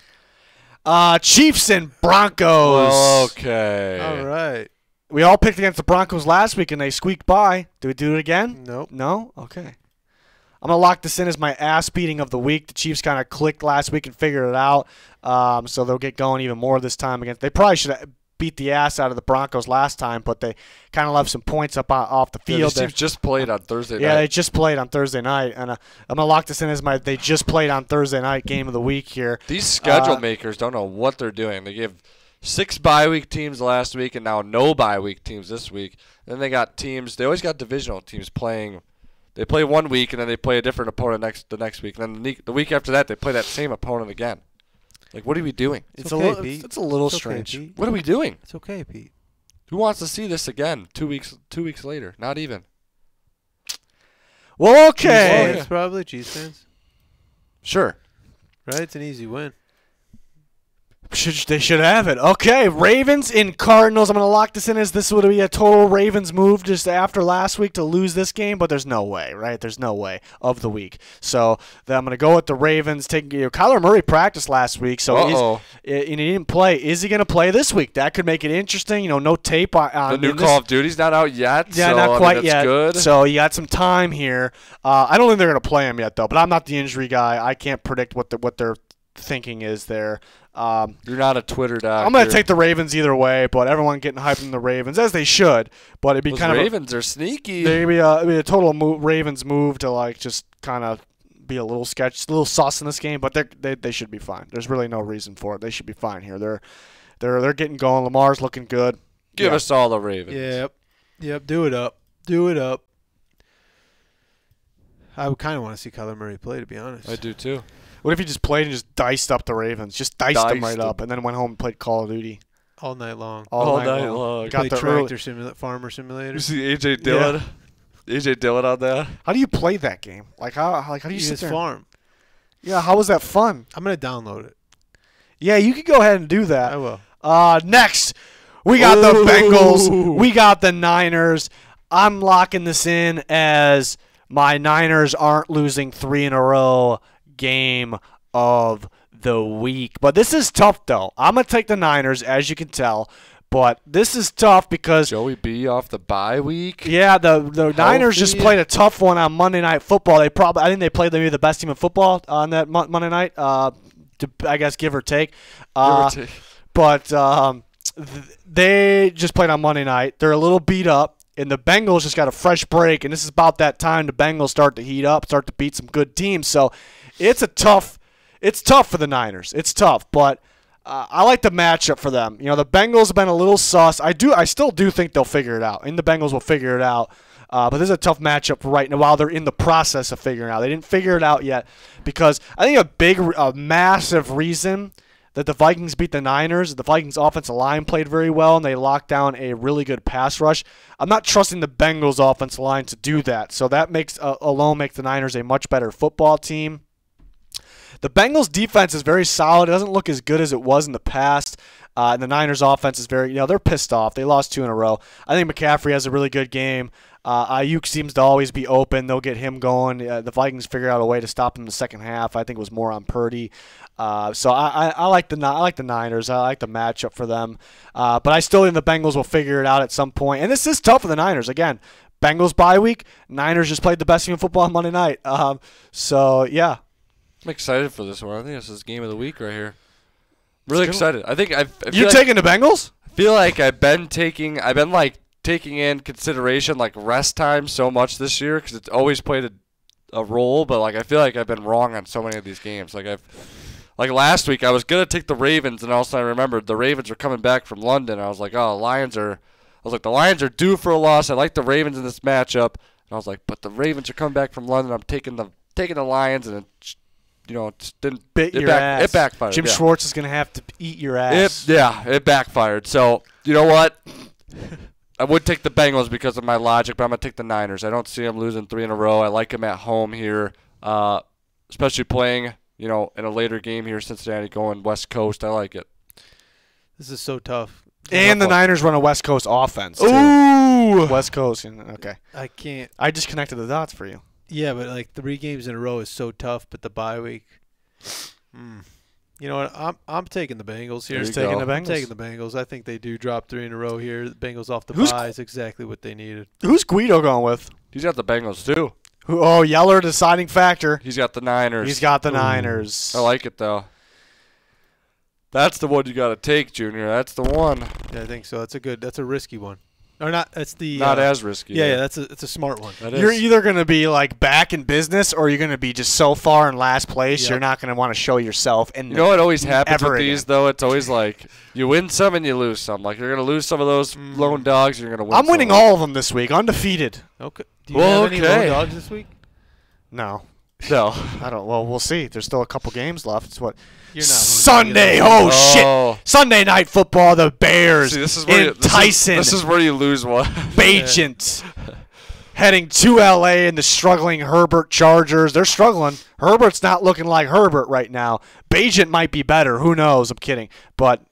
Chiefs and Broncos. Okay. All right. We all picked against the Broncos last week, and they squeaked by. Do we do it again? Nope. No? Okay. I'm going to lock this in as my ass beating of the week. The Chiefs kind of clicked last week and figured it out, so they'll get going even more this time. They probably should have beat the ass out of the Broncos last time, but they kind of left some points up off the field. The Chiefs just played on Thursday night. Yeah, they just played on Thursday night, and I'm going to lock this in as my they just played on Thursday night game of the week here. These schedule makers don't know what they're doing. They give 6 bye-week teams last week and now no bye-week teams this week. Then they got teams – they always got divisional teams playing – they play one week, and then they play a different opponent the next week. And then the week after that, they play that same opponent again. Like, what are we doing? It's a little strange. Okay, what are we doing? It's okay, Pete. Who wants to see this again 2 weeks later? Not even. Well, okay. It's probably Chiefs fans. Sure. Right? It's an easy win. They should have it. Okay, Ravens and Cardinals. I'm going to lock this in as this would be a total Ravens move just after last week to lose this game, but there's no way, right? There's no way of the week. So I'm going to go with the Ravens. Kyler Murray practiced last week, so and he didn't play. Is he going to play this week? That could make it interesting. You know, no tape on the new Call of Duty's not out yet. Yeah, so, not quite yet. Good. So you got some time here. I don't think they're going to play him yet, though. But I'm not the injury guy. I can't predict what they're thinking is there. You're not a Twitter doc. I'm going to take the Ravens either way, but everyone getting hyped on the Ravens, as they should. But it'd be Ravens are sneaky. It'd be a total Ravens move to like just kind of be a little sketch, a little sauce in this game. But they should be fine. There's really no reason for it. They should be fine here. They're getting going. Lamar's looking good. Give us all the Ravens. Yep, yep. Do it up. Do it up. I would kind of want to see Kyler Murray play, to be honest. I do too. What if he just played and just diced up the Ravens? Just diced them right up and then went home and played Call of Duty. All night long. All night long. Got the Farmer Simulator. You see A.J. Dillon? Yeah. A.J. Dillon on that? How do you play that game? Like how do you sit there farm? Yeah, how was that fun? I'm going to download it. Yeah, you could go ahead and do that. I will. Next, we got the Bengals. We got the Niners. I'm locking this in as my Niners aren't losing 3 in a row game of the week. But this is tough, though. I'm going to take the Niners, as you can tell. But this is tough because Joey B off the bye week. Yeah, the Niners just played a tough one on Monday Night Football. They probably, I think they played maybe the best team in football on that Monday night. I guess give or take. But they just played on Monday night. They're a little beat up, and the Bengals just got a fresh break. And this is about that time the Bengals start to heat up, start to beat some good teams. So it's a tough. It's tough for the Niners. It's tough, but. I like the matchup for them. You know, the Bengals have been a little sus. I still do think they'll figure it out, and the Bengals will figure it out. But this is a tough matchup right now while they're in the process of figuring it out. They didn't figure it out yet because I think a massive reason that the Vikings beat the Niners, the Vikings offensive line played very well, and they locked down a really good pass rush. I'm not trusting the Bengals offensive line to do that. So that makes alone makes the Niners a much better football team. The Bengals' defense is very solid. It doesn't look as good as it was in the past. And the Niners' offense is very, you know, they're pissed off. They lost 2 in a row. I think McCaffrey has a really good game. Ayuk seems to always be open. They'll get him going. The Vikings figure out a way to stop him in the second half. I think it was more on Purdy. So I like the Niners. I like the matchup for them. But I still think the Bengals will figure it out at some point. And this is tough for the Niners again. Bengals bye week. Niners just played the best team in football on Monday night. So yeah. I'm excited for this one. I think this is game of the week right here. Really excited. I think you're taking the Bengals? I feel like I've been taking in consideration like rest time so much this year because it's always played a role. But like I feel like I've been wrong on so many of these games. Like last week I was gonna take the Ravens and also I remembered the Ravens were coming back from London. I was like, oh, the Lions are due for a loss. I like the Ravens in this matchup, and I was like, but the Ravens are coming back from London. I'm taking the Lions and. You know, it didn't bit your ass. It backfired. Jim Schwartz is going to have to eat your ass. It backfired. So, you know what? I would take the Bengals because of my logic, but I'm going to take the Niners. I don't see them losing 3 in a row. I like them at home here, especially playing, you know, in a later game here, Cincinnati going West Coast. I like it. This is so tough. And the Niners run a West Coast offense. Too. Ooh. West Coast. Okay. I can't. I just connected the dots for you. Yeah, but like 3 games in a row is so tough. But the bye week, you know what? I'm taking the Bengals here. Taking the Bengals. I think they do drop 3 in a row here. The Bengals off the bye is exactly what they needed. Who's Guido going with? He's got the Bengals too. Oh, Yeller deciding factor. He's got the Niners. Niners. I like it though. That's the one you got to take, Junior. That's the one. Yeah, I think so. That's a good. That's a risky one. Or not? That's the not as risky. Yeah, it's a smart one. You're either gonna be like back in business, or you're gonna be just so far in last place you're not gonna want to show yourself. And you know what always happens with these though? It's always like you win some and you lose some. Like you're gonna lose some of those lone dogs. You're gonna win. I'm winning all of them this week, undefeated. Okay. Do you have any lone dogs this week? No. No, I don't. Well, we'll see. There's still a couple games left. It's what Sunday. Shit! Sunday Night Football. The Bears. See, this is where Tyson. This is where you lose one. Bajent heading to L.A. and the struggling Herbert Chargers. They're struggling. Herbert's not looking like Herbert right now. Bajent might be better. Who knows? I'm kidding. But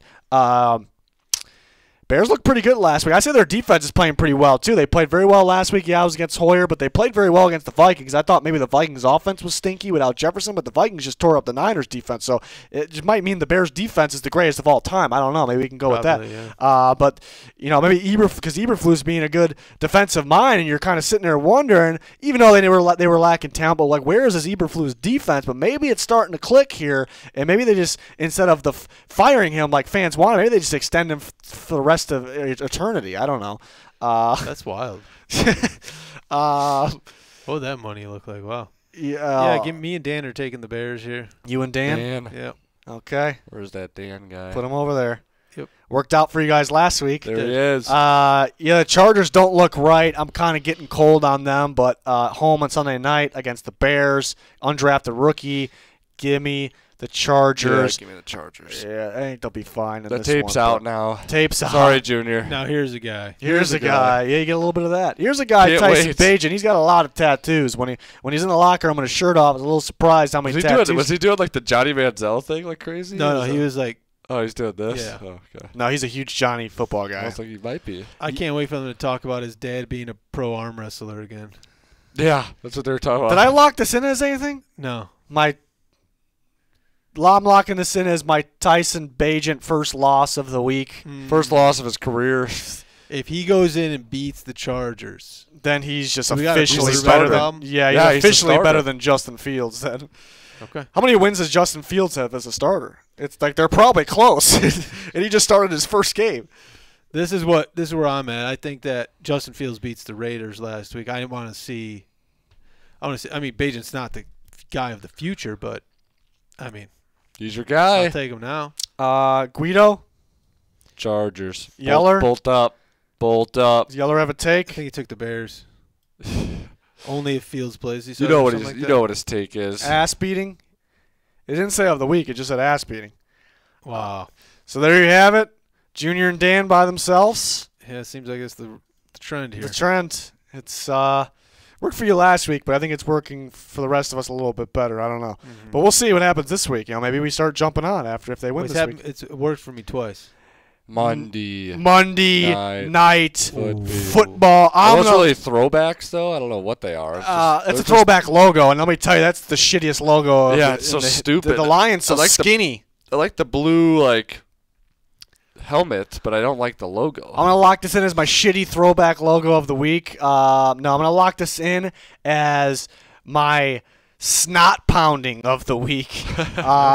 Bears looked pretty good last week. I say their defense is playing pretty well, too. They played very well last week. Yeah, it was against Hoyer, but they played very well against the Vikings. I thought maybe the Vikings' offense was stinky without Jefferson, but the Vikings just tore up the Niners' defense. So it just might mean the Bears' defense is the greatest of all time. I don't know. Maybe we can go with that. Yeah. But, you know, maybe Eberflus being a good defensive mind, and you're kind of sitting there wondering, even though they were lacking talent, but, like, where is this Eberflus defense? But maybe it's starting to click here, and maybe they just, instead of firing him like fans wanted, maybe they just extend him for the rest of eternity. I don't know. That's wild. What would that money look like? Wow. Yeah, me and Dan are taking the Bears here. You and Dan? Yep. Okay. Where's that Dan guy? Put him over there. Yep. Worked out for you guys last week. There he is. Yeah, the Chargers don't look right. I'm kind of getting cold on them, but home on Sunday night against the Bears, undrafted rookie, gimme. The Chargers. Yeah, give me the Chargers. Yeah, I think they'll be fine. The tape's out now. Tape's out. Sorry, Junior. Now here's a guy. Here's a guy. Yeah, you get a little bit of that. Here's a guy, Tyson Bagent. He's got a lot of tattoos. When he's in the locker room with his shirt off, I was a little surprised how many tattoos. Was he doing like the Johnny Manziel thing like crazy? No, he was like. Oh, he's doing this? Yeah. Oh, okay. No, he's a huge Johnny football guy. I was like, he might be. I can't wait for them to talk about his dad being a pro arm wrestler again. Yeah, that's what they were talking about. Did I lock this in as anything? No. My I'm locking this in as my Tyson Bagent first loss of the week. First loss of his career. If he goes in and beats the Chargers, then he's just officially better than he's officially better than Justin Fields then. Okay. How many wins does Justin Fields have as a starter? It's like they're probably close. And he just started his first game. This is where I'm at. I think that Justin Fields beats the Raiders last week. I mean, Bagent's not the guy of the future, but I mean, he's your guy. I'll take him now. Guido. Chargers. Yeller. Bolt up. Does Yeller have a take? I think he took the Bears. Only if Fields plays. You know what his take is. Ass beating. It didn't say of the week. It just said ass beating. Wow. So there you have it. Junior and Dan by themselves. Yeah, it seems like it's the trend here. The trend. It's worked for you last week, but I think it's working for the rest of us a little bit better. I don't know. Mm-hmm. But we'll see what happens this week. You know, maybe we start jumping on after if they win this week. It's worked for me twice. Monday night football. Are those really throwbacks, though? I don't know what they are. It's a throwback logo, and let me tell you, that's the shittiest logo. Yeah, it's so stupid. The Lions so skinny. I like the blue helmet, but I don't like the logo. I'm going to lock this in as my shitty throwback logo of the week. No, I'm going to lock this in as my snot pounding of the week. Okay.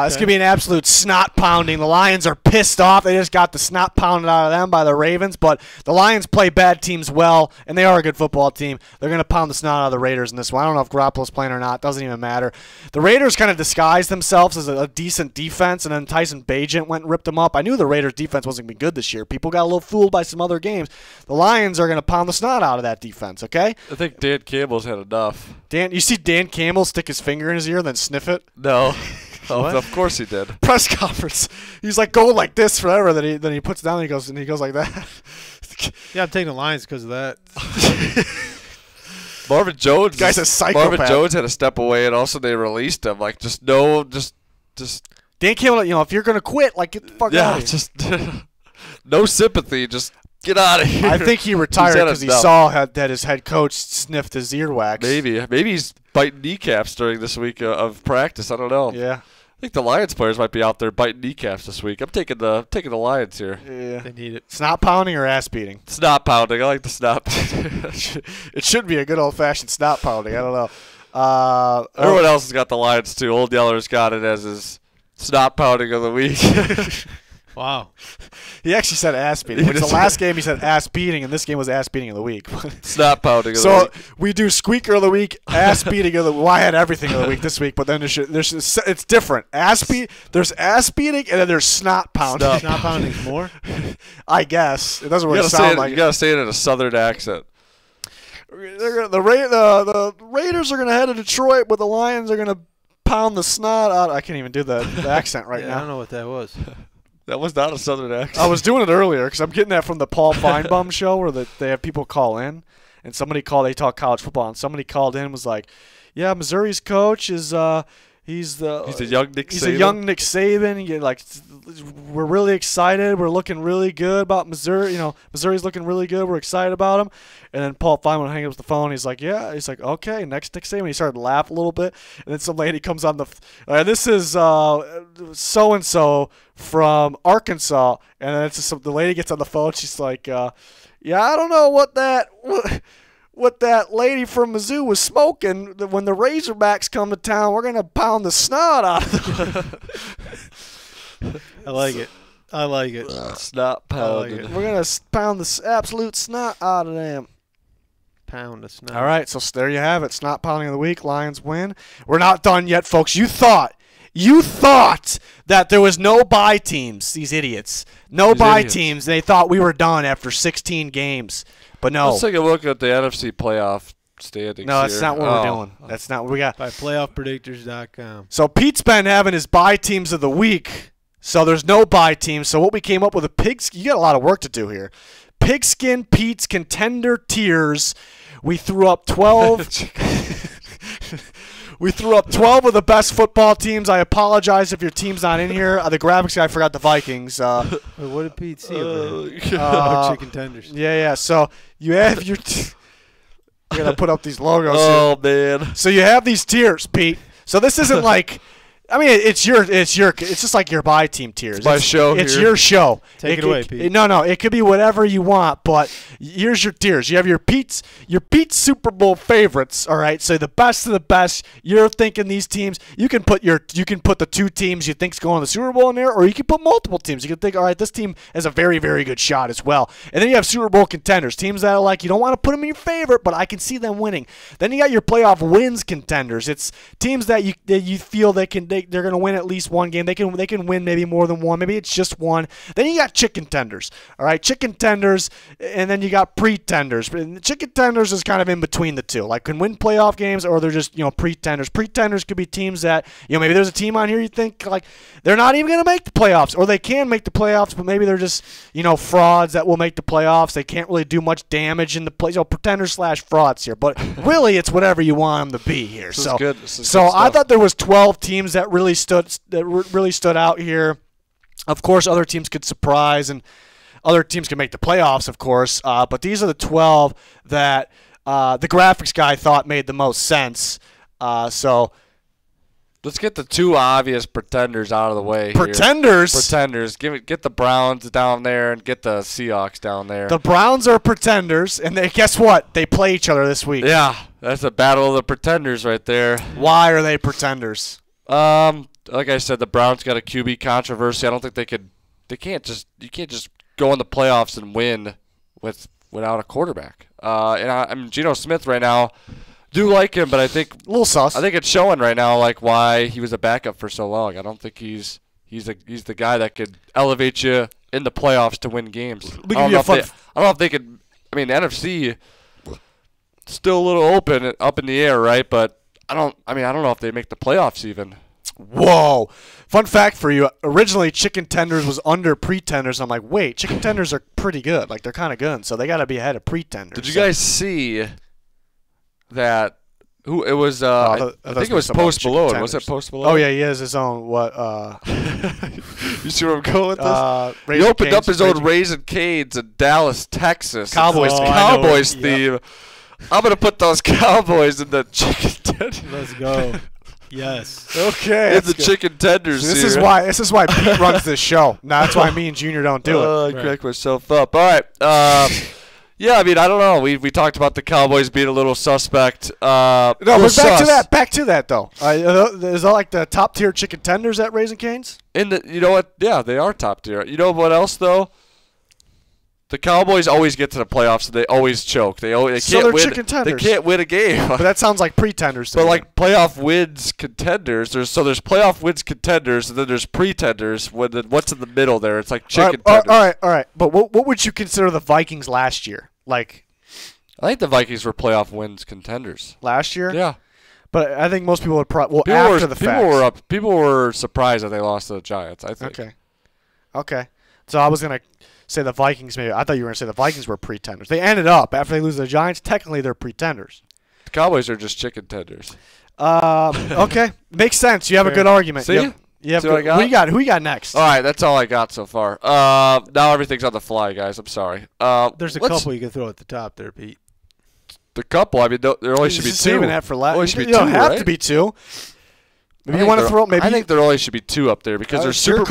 It's going to be an absolute snot pounding. The Lions are pissed off. They just got the snot pounded out of them by the Ravens, but the Lions play bad teams well, and they are a good football team. They're going to pound the snot out of the Raiders in this one. I don't know if Garoppolo's playing or not. Doesn't even matter. The Raiders kind of disguised themselves as a decent defense, and then Tyson Bagent went and ripped them up. I knew the Raiders' defense wasn't going to be good this year. People got a little fooled by some other games. The Lions are going to pound the snot out of that defense, okay? I think Dan Campbell's had enough. You see Dan Campbell stick his finger in his ear and then sniff it? No. Oh, of course he did. Press conference. He's like going like this forever. Then he puts it down and he goes like that. Yeah, I'm taking the Lions because of that. Marvin Jones. This guy's a psychopath. Marvin Jones had to step away, and also they released him. Like just Dan Campbell. You know, if you're gonna quit, like get the fuck out of here. Just no sympathy. Just get out of here. I think he retired because he saw that his head coach sniffed his earwax. Maybe he's biting kneecaps during this week of practice. I don't know. Yeah, I think the Lions players might be out there biting kneecaps this week. I'm taking the Lions here. Yeah, they need it. Snot pounding or ass beating? Snot pounding. I like the snot. It should be a good old fashioned snot pounding. I don't know. Everyone else has got the Lions too. Old Yeller's got it as his snot pounding of the week. Wow. He actually said ass beating. It's the last game he said ass beating, and this game was ass beating of the week. Snot pounding of the week. So we do squeaker of the week, ass beating of the week. Well, I had everything of the week this week, but then it's different. There's ass beating, and then there's snot pounding. Snot pounding's more? I guess. It doesn't really sound like it. You got to say it in a southern accent. The Raiders are going to head to Detroit, but the Lions are going to pound the snot out. I can't even do the accent right now. I don't know what that was. That was not a southern accent. I was doing it earlier because I'm getting that from the Paul Feinbaum show where they have people call in, and somebody called. They talk college football, and somebody called in and was like, "Yeah, Missouri's coach is he's a young Nick Saban. We're really excited. We're looking really good about Missouri. You know, Missouri's looking really good. We're excited about him." And then Paul Feinbaum hang up the phone. He's like, "Yeah." He's like, "Okay, next Nick Saban." He started to laugh a little bit, and then some lady comes on the. This is so and so from Arkansas, and then it's just, the lady gets on the phone. She's like, "Yeah, I don't know what that lady from Mizzou was smoking. When the Razorbacks come to town, we're gonna pound the snot out of them." I like it. Snot pounding. We're gonna pound the absolute snot out of them. Pound the snot. All right, so there you have it. Snot pounding of the week. Lions win. We're not done yet, folks. You thought that there was no bye teams, these idiots. No bye teams. They thought we were done after 16 games. But no. Let's take a look at the NFC playoff standings. No, that's not what we're doing. That's not what we got. By playoffpredictors.com. So Pete's been having his bye teams of the week. So there's no bye teams. So what we came up with, you got a lot of work to do here. Pigskin Pete's contender tiers. We threw up 12. We threw up 12 of the best football teams. I apologize if your team's not in here. The graphics guy forgot the Vikings. Wait, what did Pete see over there? Chicken tenders. Yeah. So you have your – I'm going to put up these logos here. Oh, man. So you have these tiers, Pete. So this isn't like – I mean, it's just like your buy team tiers. It's my show. It's your show. Take it away, Pete. No, it could be whatever you want, but here's your tiers. You have your Pete's Super Bowl favorites. All right, so the best of the best. You're thinking these teams. You can put the two teams you think's going to the Super Bowl in there, or you can put multiple teams. You can think, all right, this team has a very, very good shot as well. And then you have Super Bowl contenders, teams that are like you don't want to put them in your favorite, but I can see them winning. Then you got your playoff wins contenders. It's teams that you feel they're going to win at least one game. They can win maybe more than one. Maybe it's just one. Then you got chicken tenders. All right, chicken tenders, and then you got pretenders. Chicken tenders is kind of in between the two. Like can win playoff games, or they're just pretenders. Pretenders could be teams that maybe there's a team on here you think like they're not even going to make the playoffs, or they can make the playoffs, but maybe they're just frauds that will make the playoffs. They can't really do much damage in the playoffs. Pretenders / frauds here, but really it's whatever you want them to be here. This is good. This is so good stuff. I thought there was 12 teams that really stood out here. Of course, other teams could surprise, and other teams could make the playoffs, of course. But these are the 12 that the graphics guy thought made the most sense. So let's get the two obvious pretenders out of the way. Pretenders? Here. Pretenders. Get the Browns down there and get the Seahawks down there. The Browns are pretenders, and guess what? They play each other this week. Yeah, that's a battle of the pretenders right there. Why are they pretenders? Like I said, the Browns got a QB controversy. I don't think you can't just go in the playoffs and win without a quarterback. And Geno Smith right now, do like him, but I think a little sauce. I think it's showing right now like why he was a backup for so long. I don't think he's the guy that could elevate you in the playoffs to win games. I mean, the NFC still a little open, up in the air, right? But I don't know if they make the playoffs even. Whoa. Fun fact for you. Originally, chicken tenders was under pretenders. I'm like, wait, chicken tenders are pretty good. Like, they're kind of good, so they got to be ahead of pretenders. Did you guys see that? Who it was? I think it was Post Malone. Was it Post Malone? Oh, yeah, he has his own. What? You see where I'm going with this? He opened up his own Raising Cane's in Dallas, Texas. Cowboys theme. Yep. I'm going to put those Cowboys in the chicken tenders. Let's go. Yes. Okay. It's the good chicken tenders. So this is why Pete runs this show. Now that's why me and Junior don't do it. I cracked myself up. All right. Yeah, I mean, I don't know. We talked about the Cowboys being a little suspect. Back to that though. Is that like the top tier chicken tenders at Raising Cane's? You know what? Yeah, they are top tier. You know what else though? The Cowboys always get to the playoffs, and they always choke. They can't win a game. But that sounds like pretenders. But like playoff wins contenders. There's playoff wins contenders, and then there's pretenders. What's in the middle there? It's like chicken tenders. All right. But what would you consider the Vikings last year? Like, I think the Vikings were playoff wins contenders last year. Yeah. But I think most people would probably People were surprised that they lost to the Giants. I think. Okay. So I was gonna say the Vikings maybe. I thought you were going to say the Vikings were pretenders. They ended up, after they lose to the Giants, technically they're pretenders. The Cowboys are just chicken tenders. Okay. Makes sense. You have a good argument. See? Yep. See what I got? Who you got next? All right. That's all I got so far. Now everything's on the fly, guys. I'm sorry. There's a couple you can throw at the top there, Pete. The couple? I mean, there only should be two. Saving that for last. There don't have to be two. Maybe you want to throw. Maybe I think there only should be two up there because they're Super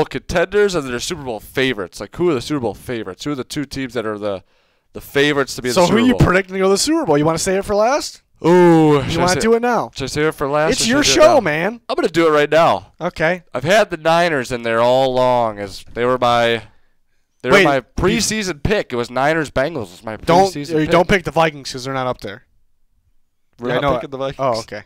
Bowl contenders and they're Super Bowl favorites. Like, who are the Super Bowl favorites? Who are the two teams that are the favorites to be in the Super Bowl? So who are you predicting to go to the Super Bowl? You want to save it for last? Ooh, you want to do it now? Should I save it for last? It's your show, man. I'm gonna do it right now. Okay. I've had the Niners in there all along as they were my preseason pick. It was Niners Bengals was my preseason. Don't pick the Vikings because they're not up there. We're not picking the Vikings. Oh, okay.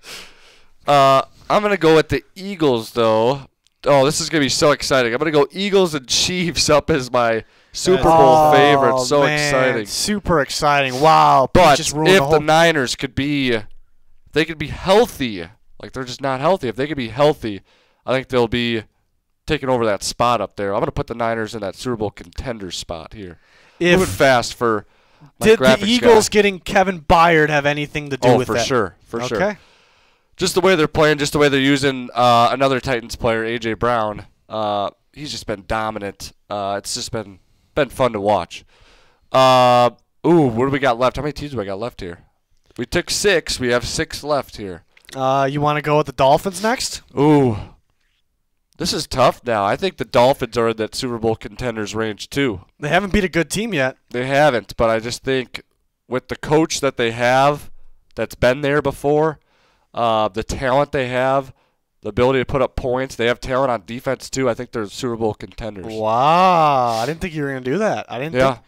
I'm going to go with the Eagles, though. Oh, this is going to be so exciting. I'm going to go Eagles and Chiefs up as my Super Bowl favorite. So exciting. Super exciting. Wow. But just if the Niners could be healthy, like they're just not healthy. If they could be healthy, I think they'll be taking over that spot up there. I'm going to put the Niners in that Super Bowl contender spot here. Moving fast for my graphics guy. Did the Eagles getting Kevin Byard have anything to do with that? Oh, for sure. Okay. Just the way they're playing, just the way they're using another Titans player, A.J. Brown, he's just been dominant. It's just been fun to watch. What do we got left? How many teams do we got left here? We took 6. We have 6 left here. You want to go with the Dolphins next? Ooh. This is tough now. I think the Dolphins are in that Super Bowl contenders range too. They haven't beat a good team yet. They haven't, but I just think with the coach that they have that's been there before, the talent they have, the ability to put up points, they have talent on defense too. I think they're Super Bowl contenders. Wow. I didn't think you were going to do that. I didn't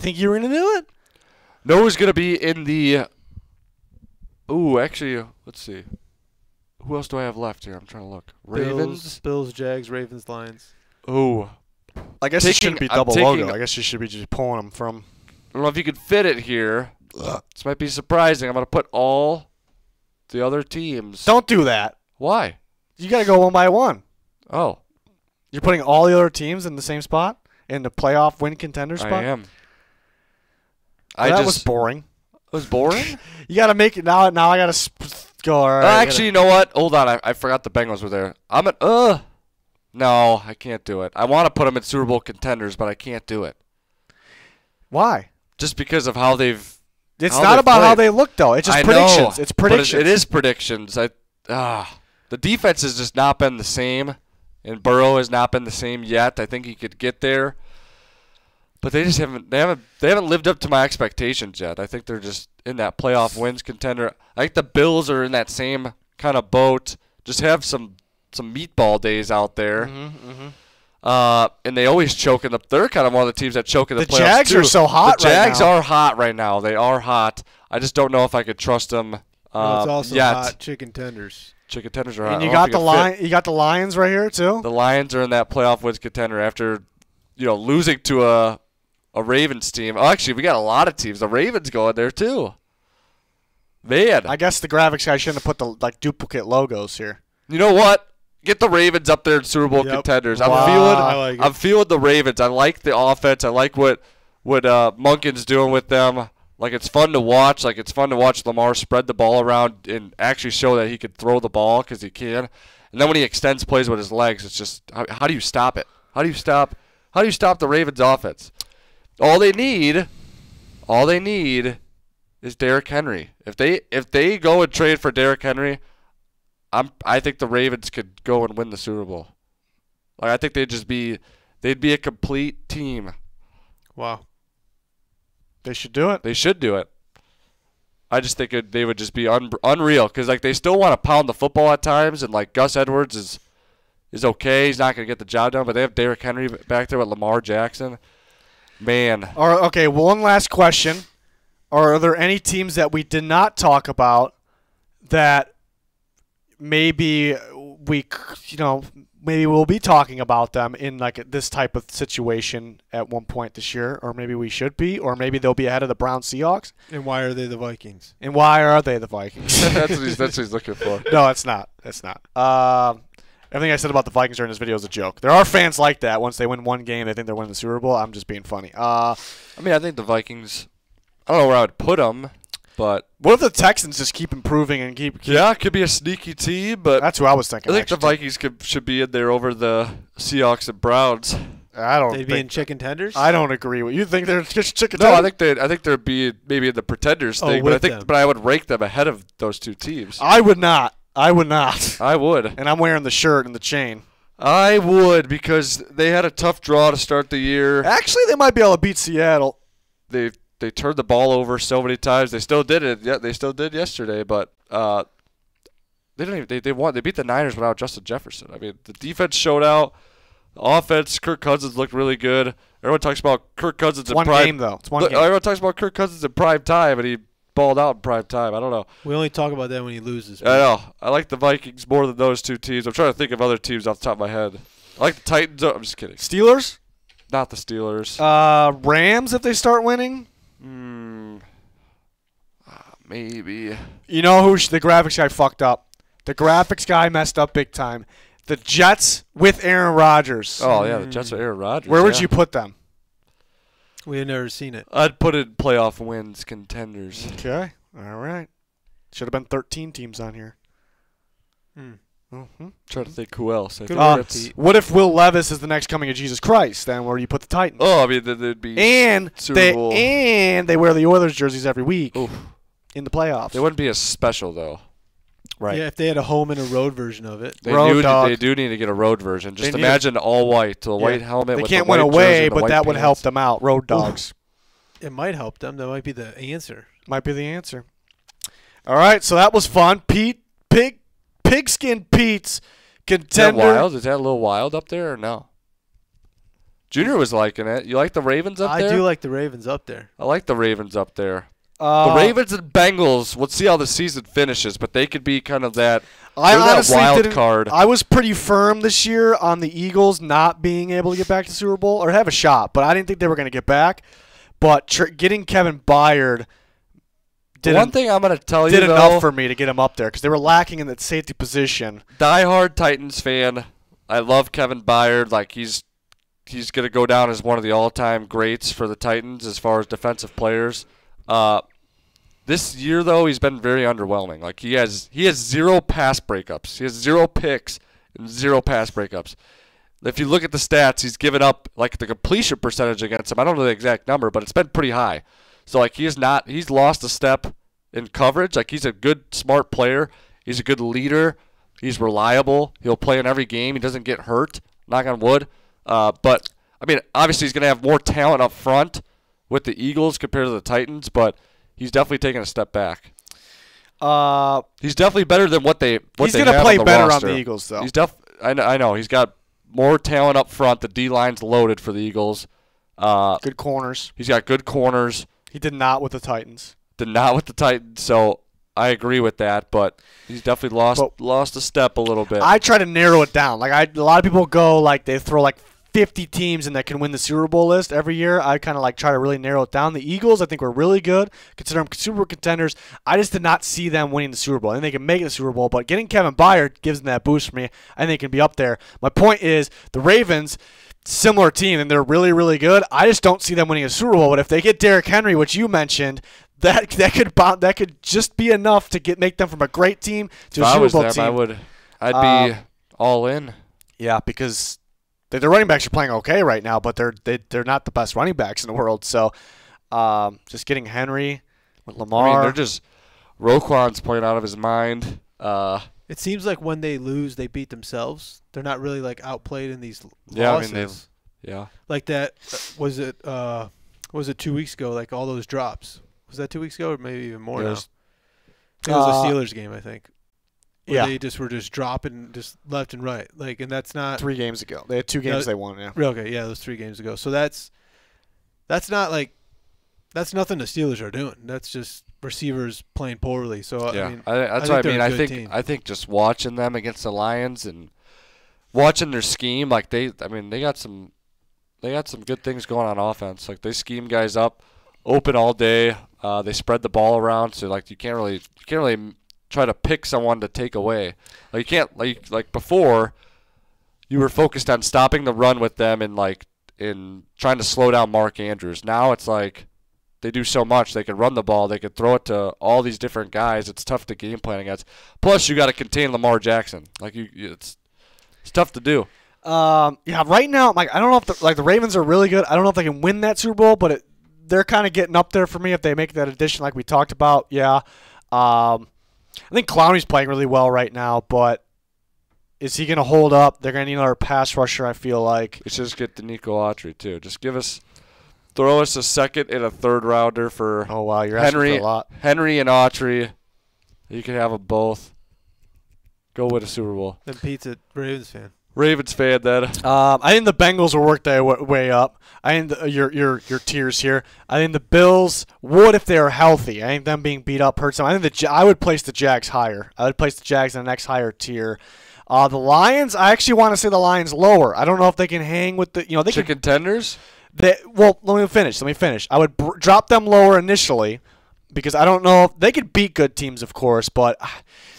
think you were going to do it. No one's going to be in the – ooh, actually, let's see. Who else do I have left here? I'm trying to look. Ravens? Bills, Jags, Ravens, Lions. Ooh. I guess it shouldn't be double logo. I guess you should be just pulling them from. I don't know if you could fit it here. Ugh. This might be surprising. I'm going to put all the other teams. Don't do that. Why? You got to go one by one. Oh. You're putting all the other teams in the same spot? In the playoff win contender spot? I am. Well, that was boring. It was boring? You got to make it. Now I got to go. All right, actually, you know what? Hold on. I forgot the Bengals were there. I'm an no, I can't do it. I want to put them in Super Bowl contenders, but I can't do it. Why? Just because of how they've. It's not about how they look, though. It's just predictions. It's predictions. It is predictions. The defense has just not been the same, and Burrow has not been the same yet. I think he could get there, but they just haven't. They haven't lived up to my expectations yet. I think they're just in that playoff wins contender. I think the Bills are in that same kind of boat. Just have some meatball days out there. Mm-hmm, mm-hmm. And they always choke in the – they're kind of one of the teams that choke in the playoffs. The Jags too. Are so hot right now. The Jags are hot right now. They are hot. I just don't know if I could trust them it's also yet. Hot chicken tenders. Chicken tenders are hot. And you got the Lions right here too? The Lions are in that playoff wins contender after, you know, losing to a Ravens team. Oh, actually, we got a lot of teams. The Ravens go in there too. Man. I guess the graphics guy shouldn't have put the duplicate logos here. You know what? Get the Ravens up there in Super Bowl contenders. I'm feeling the Ravens. I like the offense. I like what Munkin's doing with them. Like, it's fun to watch. Like, it's fun to watch Lamar spread the ball around and actually show that he could throw the ball because he can. And then when he extends plays with his legs, it's just how do you stop it? How do you stop the Ravens offense? All they need is Derrick Henry. If they go and trade for Derrick Henry, I think the Ravens could go and win the Super Bowl. Like, I think they'd be a complete team. Wow. They should do it. They should do it. I just think they would just be unreal because, like, they still want to pound the football at times, and, like, Gus Edwards is okay. He's not going to get the job done, but they have Derrick Henry back there with Lamar Jackson. Man. All right, okay, one last question. Are there any teams that we did not talk about that maybe we'll be talking about them in like this type of situation at one point this year, or maybe we should be, or maybe they'll be ahead of the Browns, Seahawks. And why are they the Vikings? And why are they the Vikings? that's what he's looking for. No, it's not. That's not. Everything I said about the Vikings during this video is a joke. There are fans like that. Once they win one game, they think they're winning the Super Bowl. I'm just being funny. I mean, I think the Vikings. I don't know where I would put them. But what if the Texans just keep improving and keep yeah, it could be a sneaky team, but that's what I was thinking. I think the Vikings should be in there over the Seahawks and Browns. I don't. They'd be in chicken tenders. I don't agree with you. Think they're just chicken tenders? No, I think they'd be maybe in the pretenders thing. But I would rank them ahead of those two teams. I would not. I would. And I'm wearing the shirt and the chain. I would because they had a tough draw to start the year. Actually, they might be able to beat Seattle. They turned the ball over so many times. They still did it. Yeah, they still did yesterday, but they didn't even. They beat the Niners without Justin Jefferson. I mean, the defense showed out. The offense, Kirk Cousins looked really good. Everyone talks about Kirk Cousins in prime time. One game though. It's one game. Everyone talks about Kirk Cousins in prime time, and he balled out in prime time. I don't know. We only talk about that when he loses. I know. I like the Vikings more than those two teams. I'm trying to think of other teams off the top of my head. I like the Titans. I'm just kidding. Steelers? Not the Steelers. Rams if they start winning. Maybe. You know who the graphics guy fucked up? The graphics guy messed up big time. The Jets with Aaron Rodgers. Oh, yeah, the Jets with Aaron Rodgers. Where would you put them? We had never seen it. I'd put it playoff wins contenders. Okay. All right. Should have been 13 teams on here. Trying to think who else. What if Will Levis is the next coming of Jesus Christ? Then where do you put the Titans? Oh, I mean, they'd be Super Bowl. And they wear the Oilers jerseys every week in the playoffs. They wouldn't be as special, though. Right. Yeah, if they had a home and a road version of it. They do need to get a road version. Just imagine all white, the white helmet. They can't win away, but that would help them out. Road dogs. Ooh. It might help them. That might be the answer. Might be the answer. All right, so that was fun. Pete, Pigskin Pete's contender. Is that wild? Is that a little wild up there or no? Junior was liking it. You like the Ravens up there? I do like the Ravens up there. I like the Ravens up there. The Ravens and Bengals, we'll see how the season finishes, but they could be kind of that, wild card. I was pretty firm this year on the Eagles not being able to get back to the Super Bowl or have a shot, but I didn't think they were going to get back. But getting Kevin Byard did enough for me to get him up there because they were lacking in that safety position. Diehard Titans fan. I love Kevin Byard. Like he's going to go down as one of the all-time greats for the Titans as far as defensive players. This year, though, he's been very underwhelming. Like he has zero pass breakups. He has zero picks and zero pass breakups. If you look at the stats, he's given up like the completion percentage against him. I don't know the exact number, but it's been pretty high. So like he's lost a step in coverage. Like he's a good, smart player. He's a good leader. He's reliable. He'll play in every game. He doesn't get hurt. Knock on wood. But I mean, obviously, he's gonna have more talent up front with the Eagles compared to the Titans, but he's definitely taking a step back. He's definitely better than what they he's going to play better roster. On the Eagles, though. I know. He's got more talent up front. The D-line's loaded for the Eagles. Good corners. He's got good corners. He did not with the Titans. Did not with the Titans, so I agree with that, but he's definitely lost a step a little bit. I try to narrow it down. Like a lot of people go, like they throw like 50 teams and that can win the Super Bowl list every year. I kind of like try to really narrow it down. The Eagles, I think, were really good. Consider them Super Bowl contenders. I just did not see them winning the Super Bowl. I think they can make it the Super Bowl, but getting Kevin Byard gives them that boost for me. I think they can be up there. My point is the Ravens, similar team, and they're really, really good. I just don't see them winning a Super Bowl. But if they get Derrick Henry, which you mentioned, that could just be enough to make them from a great team to a Super Bowl team. I'd be all in. Yeah, because their running backs are playing okay right now, but they're not the best running backs in the world. So, just getting Henry with Lamar. I mean, they're just Roquan's playing out of his mind. It seems like when they lose, they beat themselves. They're not really like outplayed in these losses. Like that was it 2 weeks ago? Like all those drops. Was that 2 weeks ago, or maybe even more? It was a Steelers game, I think. Yeah, they just were dropping left and right, like, and that's not 3 games ago. They had 2 games they won. Yeah. Okay. Yeah, those 3 games ago. So that's not like that's nothing the Steelers are doing. That's just receivers playing poorly. So yeah, I mean, I think I think just watching them against the Lions and watching their scheme, like they got some good things going on offense. Like they scheme guys up open all day. They spread the ball around, so like you can't really try to pick someone to take away. Like you can't like before you were focused on stopping the run with them and like in trying to slow down Mark Andrews. Now it's like they do so much. They can run the ball, they can throw it to all these different guys. It's tough to game plan against. Plus you got to contain Lamar Jackson. Like it's tough to do. Yeah, right now like I don't know if the Ravens are really good. I don't know if they can win that Super Bowl, but they're kind of getting up there for me if they make that addition like we talked about. Yeah. I think Clowney's playing really well right now, but is he going to hold up? They're going to need another pass rusher, I feel like. Let's just get to Nico Autry, too. Just throw us a second and a third rounder for Henry. Oh, wow, you're asking for a lot. Henry and Autry. You can have them both. Go with a Super Bowl. Then Pete's a Ravens fan. Ravens fan, then. I think the Bengals will work their way up. I think your tiers here. I think the Bills would if they are healthy. I think them being beat up hurts them. I think I would place the Jags higher. I would place the Jags in the next higher tier. The Lions, I actually want to say the Lions lower. I don't know if they can hang with the they chicken tenders. Well, let me finish. I would drop them lower initially. Because I don't know if they could beat good teams, of course, but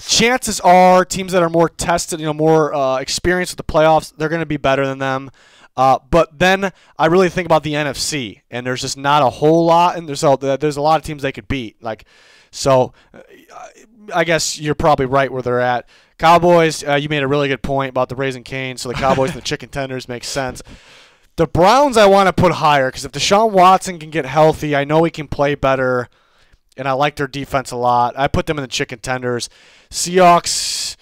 chances are teams that are more tested, more experienced with the playoffs, they're going to be better than them. But then I really think about the NFC, and there's just not a whole lot, and there's a lot of teams they could beat. Like, so I guess you're probably right where they're at. Cowboys, you made a really good point about the Raising Cane's, so the Cowboys and the chicken tenders make sense. The Browns I want to put higher because if Deshaun Watson can get healthy, I know he can play better. and I like their defense a lot. I put them in the chicken tenders. Seahawks,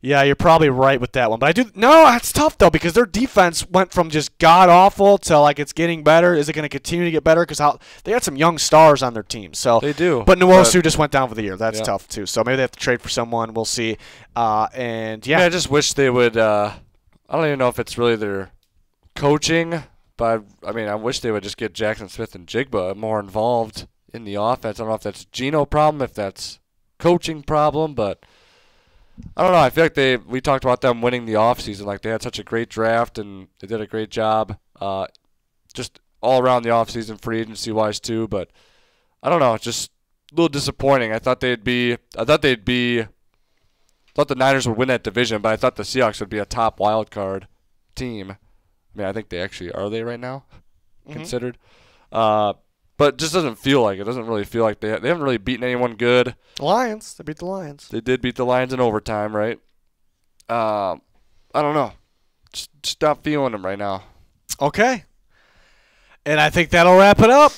yeah, you're probably right with that one. But I do – no, it's tough, though, because their defense went from just god-awful to, like, it's getting better. Is it going to continue to get better? Because they had some young stars on their team. So they do. But Nwosu just went down for the year. That's tough, too. So maybe they have to trade for someone. We'll see. And, yeah. I just wish they would I don't even know if it's really their coaching, but, I mean, I wish they would just get Jackson Smith and Jigba more involved in the offense. I don't know if that's Geno problem, if that's coaching problem, but – I don't know. I feel like we talked about them winning the offseason. Like, they had such a great draft, and they did a great job just all around the offseason, free agency-wise, too. But I don't know. It's just a little disappointing. I thought the Niners would win that division, but I thought the Seahawks would be a top wild card team. I mean, I think they actually are right now, considered. But it just doesn't feel like it. It doesn't really feel like they haven't really beaten anyone good. Lions. They beat the Lions. They did beat the Lions in overtime, right? I don't know. Just not feeling them right now. Okay. And I think that'll wrap it up.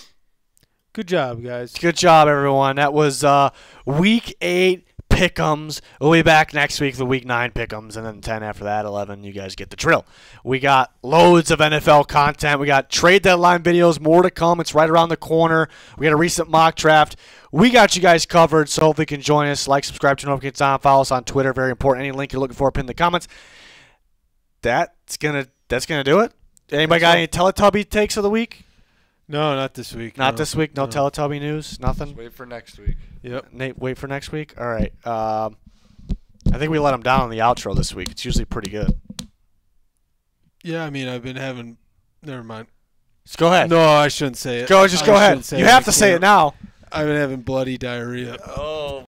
Good job, guys. Good job, everyone. That was Week 8 Pick'ems. We'll be back next week, the Week 9 Pick'ems, and then 10 after that, 11. You guys get the drill. We got loads of NFL content. We got trade deadline videos, more to come. It's right around the corner. We got a recent mock draft. We got you guys covered, so hopefully you can join us. Like, subscribe, turn notifications on, follow us on Twitter. Very important. Any link you're looking for, pin in the comments. That's gonna do it. Anybody got any Teletubby takes of the week? No, not this week. Not this week? No Teletubby news? Nothing? Just wait for next week. Yep. Nate, wait for next week? All right. I think we let him down on the outro this week. It's usually pretty good. Yeah, I mean, I've been having – never mind. Just go ahead. No, I shouldn't say it. Just go ahead. You have to say it now. I've been having bloody diarrhea. Oh.